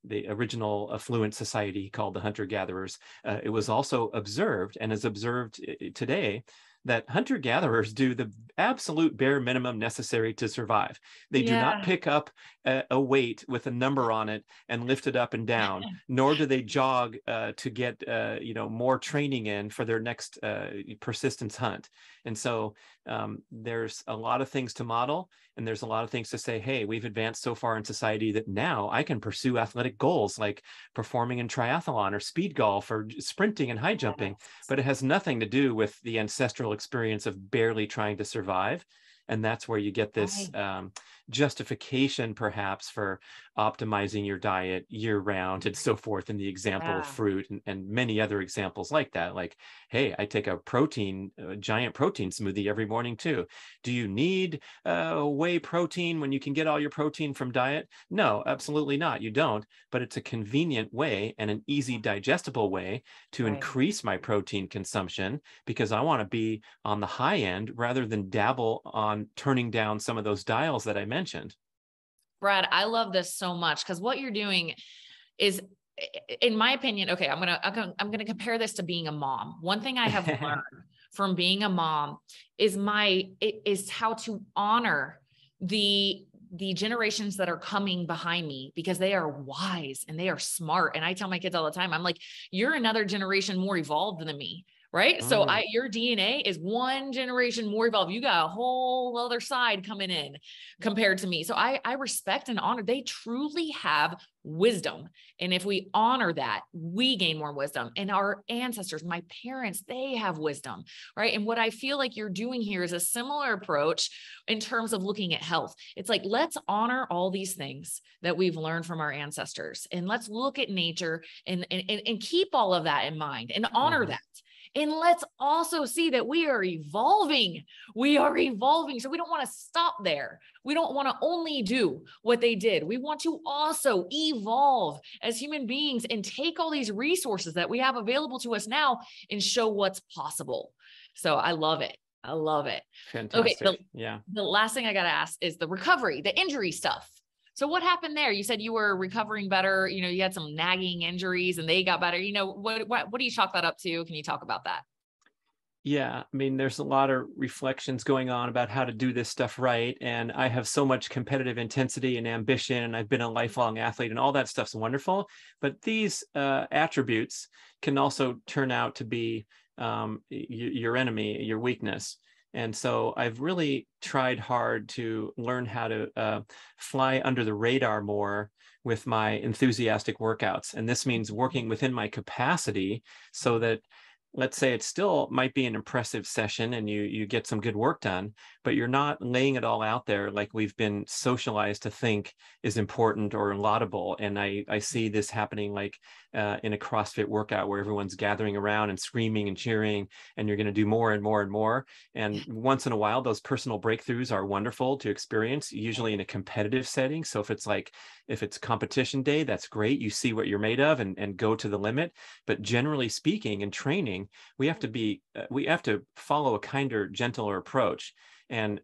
the original affluent society called the hunter-gatherers, uh, it was also observed and is observed today that hunter-gatherers do the absolute bare minimum necessary to survive. They yeah. do not pick up a, a weight with a number on it and lift it up and down, nor do they jog uh, to get uh, you know, more training in for their next uh, persistence hunt. And so um, there's a lot of things to model, and there's a lot of things to say, hey, we've advanced so far in society that now I can pursue athletic goals like performing in triathlon or speed golf or sprinting and high jumping, but it has nothing to do with the ancestral experience of barely trying to survive. And that's where you get this um, justification perhaps for optimizing your diet year round and so forth in the example yeah. of fruit and, and many other examples like that. Like, hey, I take a protein, a giant protein smoothie every morning too. Do you need uh, whey protein when you can get all your protein from diet? No, absolutely not. You don't, but it's a convenient way and an easy digestible way to right. increase my protein consumption because I want to be on the high end rather than dabble on turning down some of those dials that I mentioned. Brad, I love this so much because what you're doing is, in my opinion, okay, I'm going to, I'm going to compare this to being a mom. One thing I have learned from being a mom is my, is how to honor the, the generations that are coming behind me because they are wise and they are smart. And I tell my kids all the time, I'm like, you're another generation more evolved than me. Right. Mm. So I, your D N A is one generation more evolved. You got a whole other side coming in compared to me. So I, I respect and honor. They truly have wisdom. And if we honor that, we gain more wisdom. And our ancestors, my parents, they have wisdom. Right. And what I feel like you're doing here is a similar approach in terms of looking at health. It's like, let's honor all these things that we've learned from our ancestors and let's look at nature and, and, and, and keep all of that in mind and honor mm. that. And let's also see that we are evolving. We are evolving. So we don't want to stop there. We don't want to only do what they did. We want to also evolve as human beings and take all these resources that we have available to us now and show what's possible. So I love it. I love it. Fantastic. Okay. The, yeah. the last thing I got to ask is the recovery, the injury stuff. So what happened there? You said you were recovering better. You know, you had some nagging injuries and they got better. You know, what, what, what do you chalk that up to? Can you talk about that? Yeah. I mean, there's a lot of reflections going on about how to do this stuff right. And I have so much competitive intensity and ambition, and I've been a lifelong athlete and all that stuff's wonderful, but these uh, attributes can also turn out to be um, your enemy, your weakness. And so I've really tried hard to learn how to uh, fly under the radar more with my enthusiastic workouts. And this means working within my capacity so that, let's say, it still might be an impressive session and you you get some good work done, but you're not laying it all out there like we've been socialized to think is important or laudable. And I, I see this happening like uh, in a CrossFit workout where everyone's gathering around and screaming and cheering, and you're going to do more and more and more. And once in a while, those personal breakthroughs are wonderful to experience, usually in a competitive setting. So if it's like, if it's competition day, that's great. You see what you're made of and, and go to the limit. But generally speaking, in training, we have to be, uh, we have to follow a kinder, gentler approach. And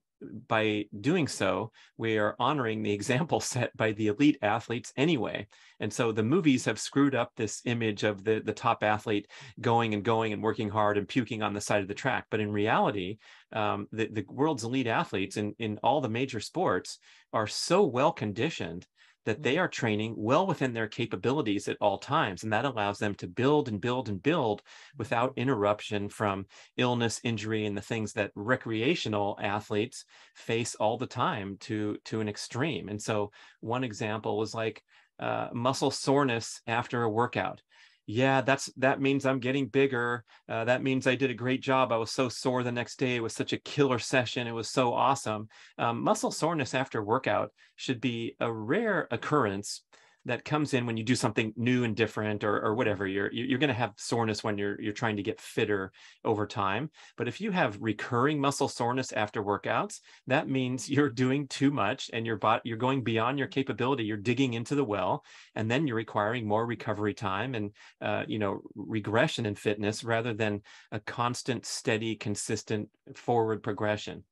by doing so, we are honoring the example set by the elite athletes anyway. And so the movies have screwed up this image of the, the top athlete going and going and working hard and puking on the side of the track. But in reality, um, the, the world's elite athletes in, in all the major sports are so well conditioned that they are training well within their capabilities at all times. And that allows them to build and build and build without interruption from illness, injury, and the things that recreational athletes face all the time to, to an extreme. And so one example was like uh, muscle soreness after a workout. Yeah, that's that means I'm getting bigger. Uh, that means I did a great job. I was so sore the next day. It was such a killer session. It was so awesome. Um, muscle soreness after workout should be a rare occurrence that comes in when you do something new and different or, or whatever. You're, you're going to have soreness when you're, you're trying to get fitter over time. But if you have recurring muscle soreness after workouts, that means you're doing too much and your body, you're going beyond your capability. You're digging into the well, and then you're requiring more recovery time and, uh, you know, regression in fitness rather than a constant, steady, consistent forward progression.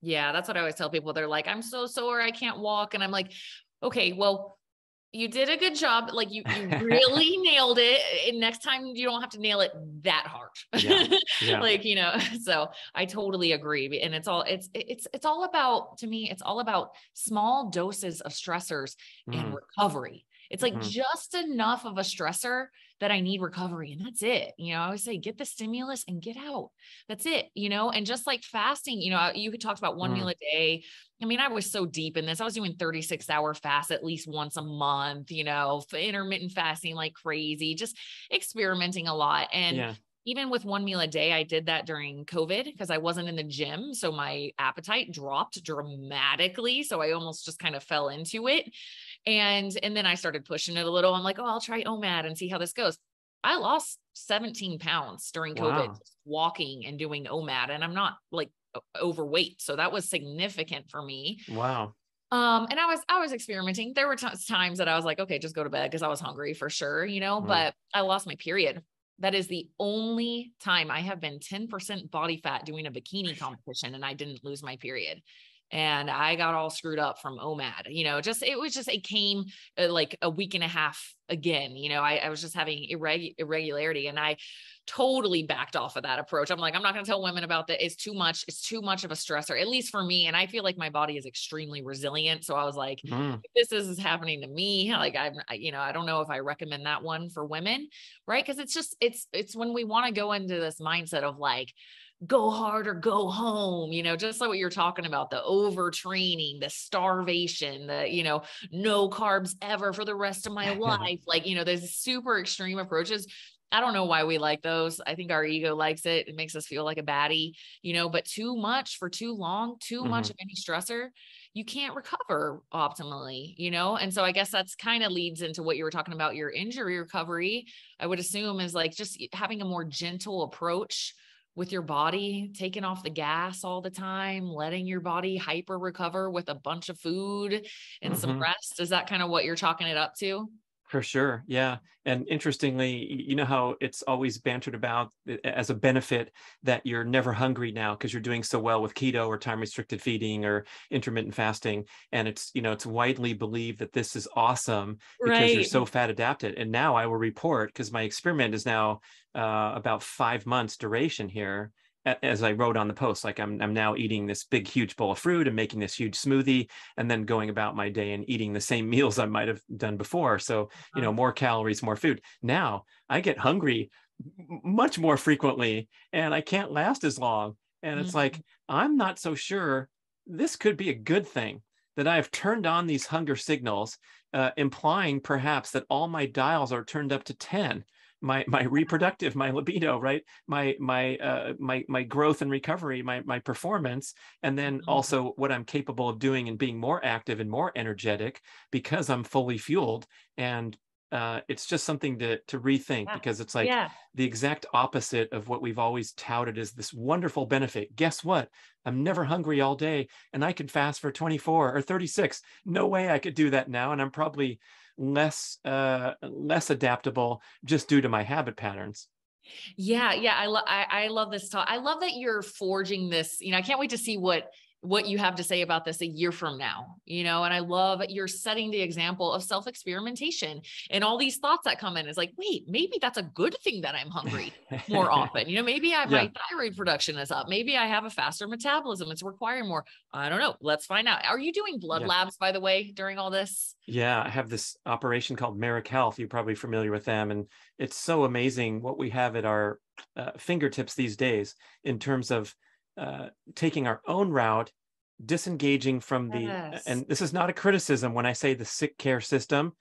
Yeah, that's what I always tell people. They're like, I'm so sore, I can't walk. And I'm like, okay, well, you did a good job. Like you, you really nailed it. And next time you don't have to nail it that hard. Yeah, yeah. Like, you know, so I totally agree. And it's all, it's, it's, it's all about, to me, it's all about small doses of stressors mm. and recovery. It's like mm-hmm. just enough of a stressor that I need recovery. And that's it. You know, I always say, get the stimulus and get out. That's it. You know, and just like fasting, you know, you talked about one mm-hmm. meal a day. I mean, I was so deep in this. I was doing thirty-six hour fasts at least once a month, you know, intermittent fasting, like crazy, just experimenting a lot. And yeah. even with one meal a day, I did that during COVID because I wasn't in the gym. So my appetite dropped dramatically. So I almost just kind of fell into it. And, and then I started pushing it a little. I'm like, oh, I'll try O M A D and see how this goes. I lost seventeen pounds during COVID, wow. walking and doing O M A D. And I'm not like overweight. So that was significant for me. Wow. Um, and I was, I was experimenting. There were t- times that I was like, okay, just go to bed, 'cause I was hungry for sure, you know, mm. but I lost my period. That is the only time I have been ten percent body fat doing a bikini competition and I didn't lose my period. And I got all screwed up from O M A D, you know, just, it was just, it came uh, like a week and a half again, you know, I, I was just having irreg- irregularity and I totally backed off of that approach. I'm like, I'm not going to tell women about that. It's too much. It's too much of a stressor, at least for me. And I feel like my body is extremely resilient. So I was like, mm. if this is happening to me, like I'm, I, you know, I don't know if I recommend that one for women. Right. 'Cause it's just, it's, it's when we want to go into this mindset of like, go hard or go home, you know, just like what you're talking about, the overtraining, the starvation, the, you know, no carbs ever for the rest of my life. Like, you know, there's super extreme approaches. I don't know why we like those. I think our ego likes it. It makes us feel like a baddie, you know, but too much for too long, too mm-hmm. much of any stressor, you can't recover optimally, you know? And so I guess that's kind of leads into what you were talking about, your injury recovery, I would assume is like just having a more gentle approach with your body, taking off the gas all the time, letting your body hyper recover with a bunch of food and mm-hmm. some rest. Is that kind of what you're chalking it up to? For sure. Yeah. And interestingly, you know how it's always bantered about as a benefit that you're never hungry now because you're doing so well with keto or time restricted feeding or intermittent fasting. And it's, you know, it's widely believed that this is awesome because right. you're so fat adapted. And now I will report, because my experiment is now uh, about five months duration here, as I wrote on the post, like I'm I'm now eating this big, huge bowl of fruit and making this huge smoothie and then going about my day and eating the same meals I might have done before. So, you know, more calories, more food. Now I get hungry much more frequently and I can't last as long. And it's mm-hmm. like, I'm not so sure this could be a good thing that I've turned on these hunger signals, uh, implying perhaps that all my dials are turned up to ten. My my reproductive, my libido, right? My my uh, my my growth and recovery, my my performance, and then also what I'm capable of doing and being more active and more energetic because I'm fully fueled and uh, it's just something to, to rethink yeah. because it's like yeah. the exact opposite of what we've always touted as this wonderful benefit. Guess what? I'm never hungry all day and I could fast for twenty-four or thirty-six. No way I could do that now. And I'm probably less, uh, less adaptable just due to my habit patterns. Yeah. Yeah. I love, I, I love this talk. I love that you're forging this, you know, I can't wait to see what, what you have to say about this a year from now, you know, and I love you're setting the example of self-experimentation and all these thoughts that come in. It's like, wait, maybe that's a good thing that I'm hungry more often. You know, maybe I, yeah. my thyroid production is up. Maybe I have a faster metabolism. It's requiring more. I don't know. Let's find out. Are you doing blood yeah. labs, by the way, during all this? Yeah. I have this operation called Merrick Health. You're probably familiar with them. And it's so amazing what we have at our uh, fingertips these days in terms of Uh, taking our own route, disengaging from the, yes. and this is not a criticism when I say the sick care system.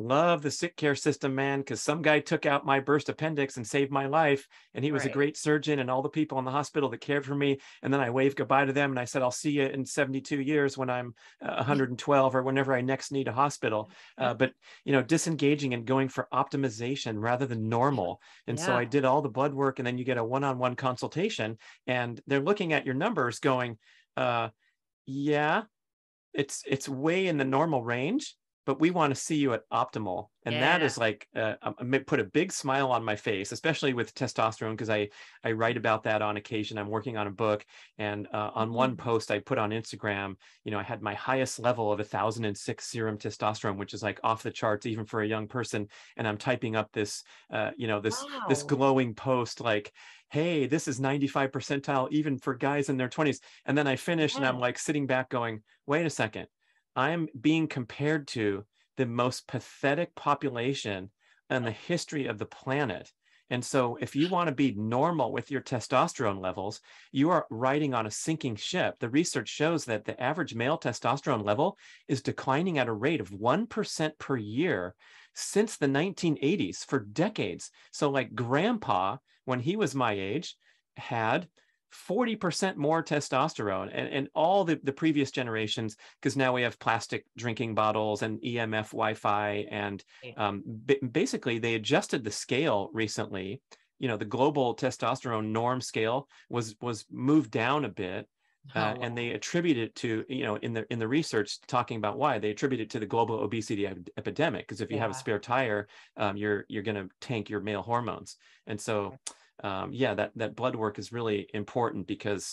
Love the sick care system, man, because some guy took out my burst appendix and saved my life. And he was right. a great surgeon and all the people in the hospital that cared for me. And then I waved goodbye to them. And I said, I'll see you in seventy-two years when I'm uh, one hundred twelve or whenever I next need a hospital. Uh, but, you know, disengaging and going for optimization rather than normal. And yeah. so I did all the blood work and then you get a one-on-one consultation and they're looking at your numbers going, uh, yeah, it's, it's way in the normal range. But we want to see you at optimal. And yeah. that is like, uh, put a big smile on my face, especially with testosterone, because I, I write about that on occasion. I'm working on a book. And uh, on one mm-hmm. post I put on Instagram, you know, I had my highest level of one thousand six serum testosterone, which is like off the charts, even for a young person. And I'm typing up this, uh, you know, this, wow. this glowing post like, hey, this is ninety-five percentile, even for guys in their twenties. And then I finish yeah. and I'm like sitting back going, wait a second. I'm being compared to the most pathetic population in the history of the planet. And so if you want to be normal with your testosterone levels, you are riding on a sinking ship. The research shows that the average male testosterone level is declining at a rate of one percent per year since the nineteen eighties for decades. So like grandpa, when he was my age, had forty percent more testosterone and, and all the, the previous generations, because now we have plastic drinking bottles and E M F Wi-Fi. And um, b- basically they adjusted the scale recently. You know, the global testosterone norm scale was, was moved down a bit. Uh, oh, wow. And they attribute it to, you know, in the in the research talking about why they attribute it to the global obesity ep- epidemic. Because if you yeah. have a spare tire, um, you're you're going to tank your male hormones. And so Um, yeah, that, that blood work is really important because,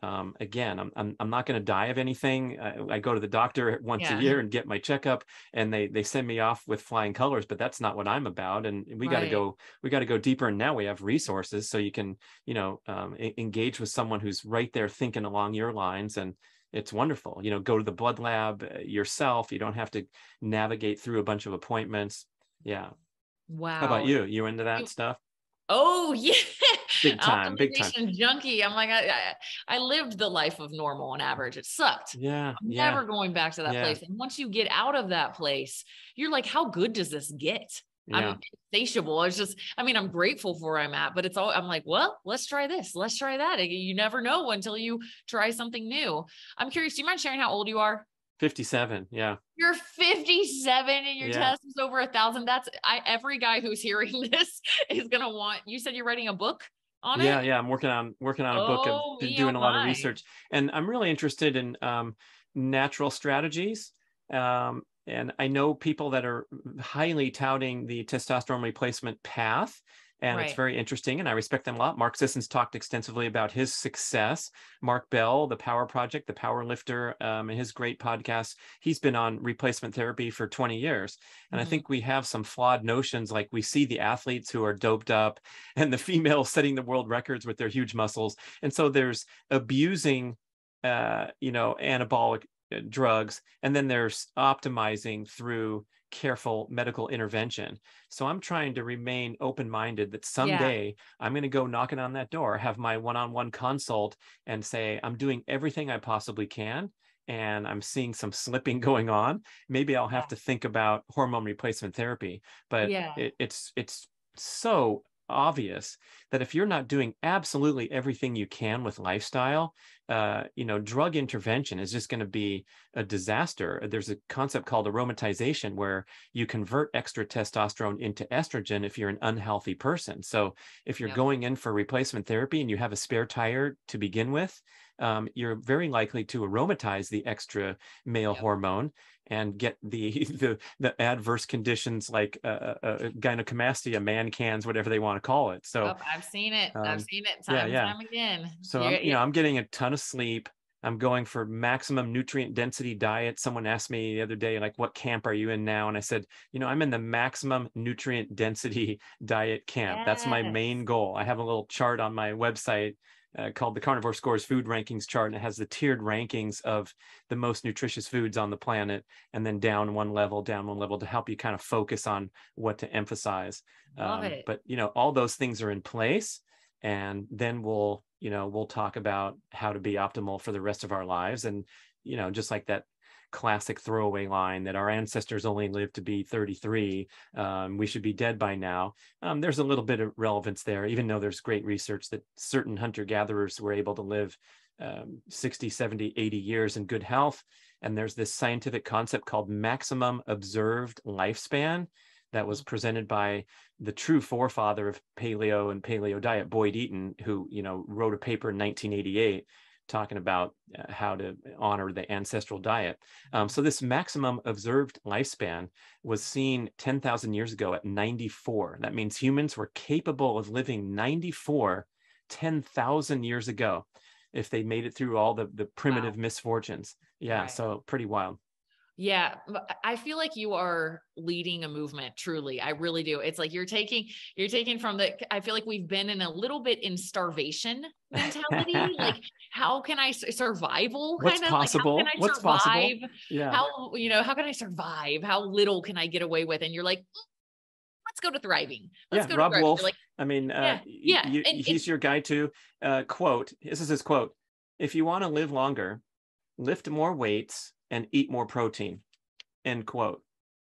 um, again, I'm, I'm, I'm not going to die of anything. I, I go to the doctor once yeah. a year and get my checkup and they, they send me off with flying colors, but that's not what I'm about. And we right. got to go, we got to go deeper. And now we have resources so you can, you know, um, e- engage with someone who's right there thinking along your lines. And it's wonderful, you know, go to the blood lab yourself. You don't have to navigate through a bunch of appointments. Yeah. Wow. How about you? You into that you- stuff? Oh yeah. Big time, big time. Junkie. I'm like, I, I, I lived the life of normal on average. It sucked. Yeah. I'm yeah. never going back to that yeah. place. And once you get out of that place, you're like, how good does this get? Yeah. I'm insatiable. It's just, I mean, I'm grateful for where I'm at, but it's all, I'm like, well, let's try this. Let's try that. You never know until you try something new. I'm curious. Do you mind sharing how old you are? fifty-seven. Yeah. You're fifty-seven and your yeah. test is over a thousand. That's I, every guy who's hearing this is going to want, you said you're writing a book on yeah, it. Yeah. Yeah. I'm working on, working on a book oh, of doing a lot of research and I'm really interested in, um, natural strategies. Um, and I know people that are highly touting the testosterone replacement path. And right. it's very interesting. And I respect them a lot. Mark Sisson's talked extensively about his success. Mark Bell, the Power Project, the Power Lifter, um, and his great podcast, he's been on replacement therapy for twenty years. And mm-hmm. I think we have some flawed notions. Like we see the athletes who are doped up and the females setting the world records with their huge muscles. And so there's abusing, uh, you know, anabolic drugs. And then there's optimizing through careful medical intervention. So I'm trying to remain open-minded that someday yeah. I'm going to go knocking on that door, have my one-on-one consult and say, I'm doing everything I possibly can. And I'm seeing some slipping going on. Maybe I'll have yeah. to think about hormone replacement therapy, but yeah. it, it's, it's so obvious that if you're not doing absolutely everything you can with lifestyle, uh, you know, drug intervention is just going to be a disaster. There's a concept called aromatization where you convert extra testosterone into estrogen if you're an unhealthy person. So if you're yep. going in for replacement therapy and you have a spare tire to begin with, um, you're very likely to aromatize the extra male yep. hormone and get the the, the adverse conditions like uh, uh, gynecomastia, man cans, whatever they want to call it. So oh, I've seen it. Um, I've seen it time and yeah, yeah. time again. So I'm, you know, I'm getting a ton of sleep. I'm going for maximum nutrient density diet. Someone asked me the other day, like, what camp are you in now? And I said, you know, I'm in the maximum nutrient density diet camp. Yes. That's my main goal. I have a little chart on my website Uh, called the Carnivore Scores Food Rankings Chart, and it has the tiered rankings of the most nutritious foods on the planet, and then down one level, down one level to help you kind of focus on what to emphasize. Um, but, you know, all those things are in place, and then we'll, you know, we'll talk about how to be optimal for the rest of our lives. And, you know, just like that classic throwaway line that our ancestors only lived to be thirty-three. Um, we should be dead by now. Um, there's a little bit of relevance there, even though there's great research that certain hunter-gatherers were able to live um, sixty, seventy, eighty years in good health. And there's this scientific concept called maximum observed lifespan that was presented by the true forefather of paleo and paleo diet, Boyd Eaton, who, you know, wrote a paper in nineteen eighty-eight talking about uh, how to honor the ancestral diet. Um, so this maximum observed lifespan was seen ten thousand years ago at ninety-four. That means humans were capable of living ninety-four ten thousand years ago if they made it through all the, the primitive wow. misfortunes. Yeah, right. So pretty wild. Yeah. I feel like you are leading a movement. Truly. I really do. It's like, you're taking, you're taking from the, I feel like we've been in a little bit in starvation mentality. Like how can I survival? What's kind of possible? Like, how can I What's survive? Possible? Yeah. How, you know, how can I survive? How little can I get away with? And you're like, let's go to thriving. Let's yeah, go to Rob Wolf. Like, I mean, yeah, uh, yeah. You, and, he's and, your guy too. Uh, quote, this is his quote. If you want to live longer, lift more weights and eat more protein, end quote.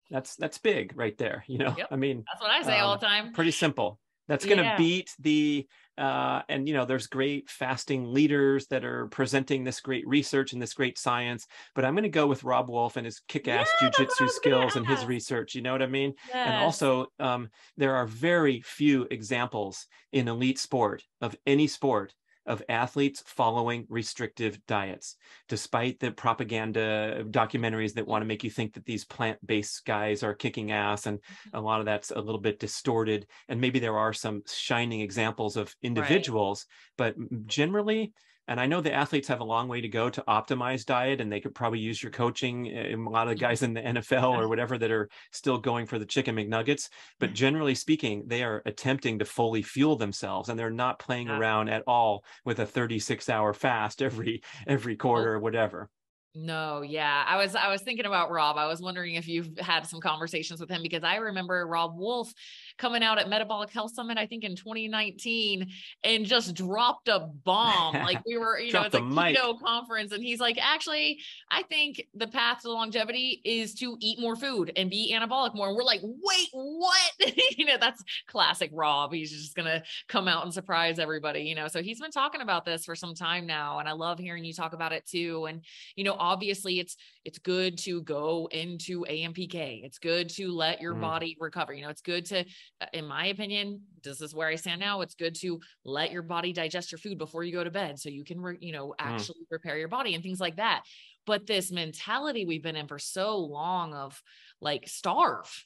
That's, that's big right there. You know, yep. I mean, that's what I say um, all the time. Pretty simple. That's going to yeah. beat the, uh, and you know, there's great fasting leaders that are presenting this great research and this great science, but I'm going to go with Rob Wolf and his kick-ass yeah, jujitsu skills and his research. You know what I mean? Yes. And also um, there are very few examples in elite sport of any sport of athletes following restrictive diets, despite the propaganda documentaries that want to make you think that these plant-based guys are kicking ass. And a lot of that's a little bit distorted. And maybe there are some shining examples of individuals, right. but generally, and I know the athletes have a long way to go to optimize diet, and they could probably use your coaching. And a lot of the guys in the N F L or whatever that are still going for the chicken McNuggets, but generally speaking, they are attempting to fully fuel themselves, and they're not playing yeah. around at all with a thirty-six hour fast every, every quarter or whatever. No. Yeah. I was, I was thinking about Rob. I was wondering if you've had some conversations with him, because I remember Rob Wolf coming out at Metabolic Health Summit, I think in twenty nineteen, and just dropped a bomb. Like we were, you know, it's a keto conference. And he's like, actually, I think the path to longevity is to eat more food and be anabolic more. And we're like, wait, what? You know, that's classic Rob. He's just going to come out and surprise everybody, you know? So he's been talking about this for some time now. And I love hearing you talk about it too. And, you know, obviously it's, it's good to go into A M P K. It's good to let your mm. body recover. You know, it's good to, in my opinion, this is where I stand now. It's good to let your body digest your food before you go to bed, so you can, re, you know, actually mm. repair your body and things like that. But this mentality we've been in for so long of like starve,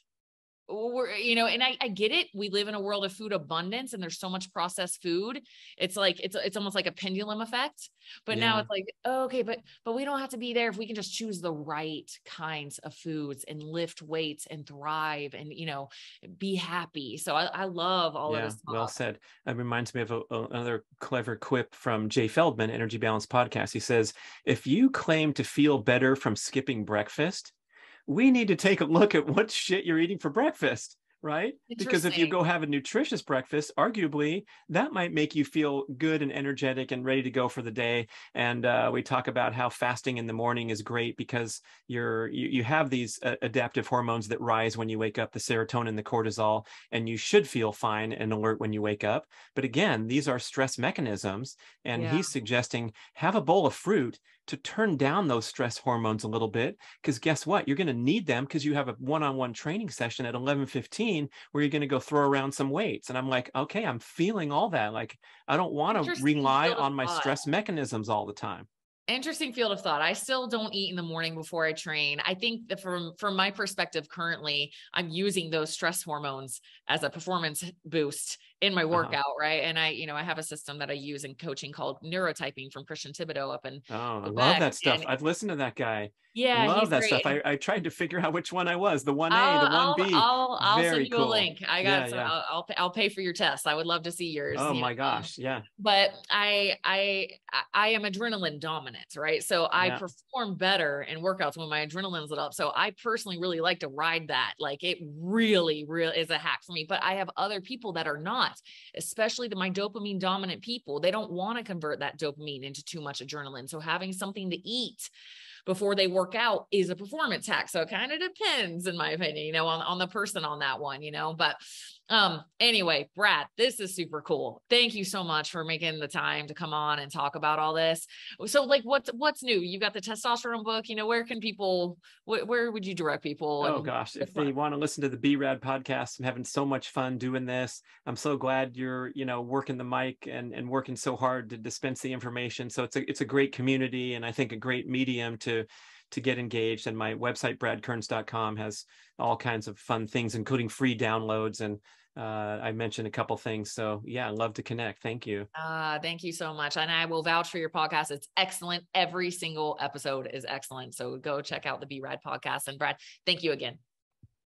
we're, you know, and I, I get it. We live in a world of food abundance, and there's so much processed food. It's like, it's, it's almost like a pendulum effect, but yeah. now it's like, okay, but, but we don't have to be there if we can just choose the right kinds of foods and lift weights and thrive and, you know, be happy. So I, I love all yeah, of this. Well said. It reminds me of a, a, another clever quip from Jay Feldman, Energy Balance podcast. He says, if you claim to feel better from skipping breakfast, we need to take a look at what shit you're eating for breakfast, right? Because if you go have a nutritious breakfast, arguably that might make you feel good and energetic and ready to go for the day. And uh, we talk about how fasting in the morning is great because you're, you, you have these uh, adaptive hormones that rise when you wake up, the serotonin, the cortisol, and you should feel fine and alert when you wake up. But again, these are stress mechanisms. And yeah. he's suggesting have a bowl of fruit to turn down those stress hormones a little bit, because guess what? You're going to need them because you have a one-on-one training session at eleven fifteen where you're going to go throw around some weights. And I'm like, okay, I'm feeling all that. Like, I don't want to rely on my stress mechanisms all the time. Interesting field of thought. I still don't eat in the morning before I train. I think that from, from my perspective, currently, I'm using those stress hormones as a performance boost in my workout. Uh-huh. Right. And I, you know, I have a system that I use in coaching called neurotyping from Christian Thibodeau up in. Oh, I Quebec. Love that stuff. And I've listened to that guy. Yeah. Love that great. Stuff. I, I tried to figure out which one I was, the one A, I'll, the one B. I'll, I'll, I'll send you cool. a link. I got, yeah, some, yeah. I'll, I'll, pay, I'll pay for your test. I would love to see yours. Oh you my know? gosh. Yeah. But I, I, I am adrenaline dominant, right? So I yeah. perform better in workouts when my adrenaline's lit up. So I personally really like to ride that. Like it really, really is a hack for me, but I have other people that are not, especially the, my dopamine dominant people. They don't want to convert that dopamine into too much adrenaline. So having something to eat before they work out is a performance hack. So it kind of depends, in my opinion, you know, on, on the person on that one, you know, but um, anyway, Brad, this is super cool. Thank you so much for making the time to come on and talk about all this. So like, what's, what's new? You got the testosterone book, you know, where can people, wh where would you direct people? Oh gosh, if they want to listen to the B-Rad podcast, I'm having so much fun doing this. I'm so glad you're, you know, working the mic and, and working so hard to dispense the information. So it's a, it's a great community and I think a great medium to, To, to get engaged. And my website, brad kearns dot com, has all kinds of fun things, including free downloads. And uh, I mentioned a couple things. So yeah, I love to connect. Thank you. Uh, thank you so much. And I will vouch for your podcast. It's excellent. Every single episode is excellent. So go check out the B-Rad podcast. And Brad, thank you again.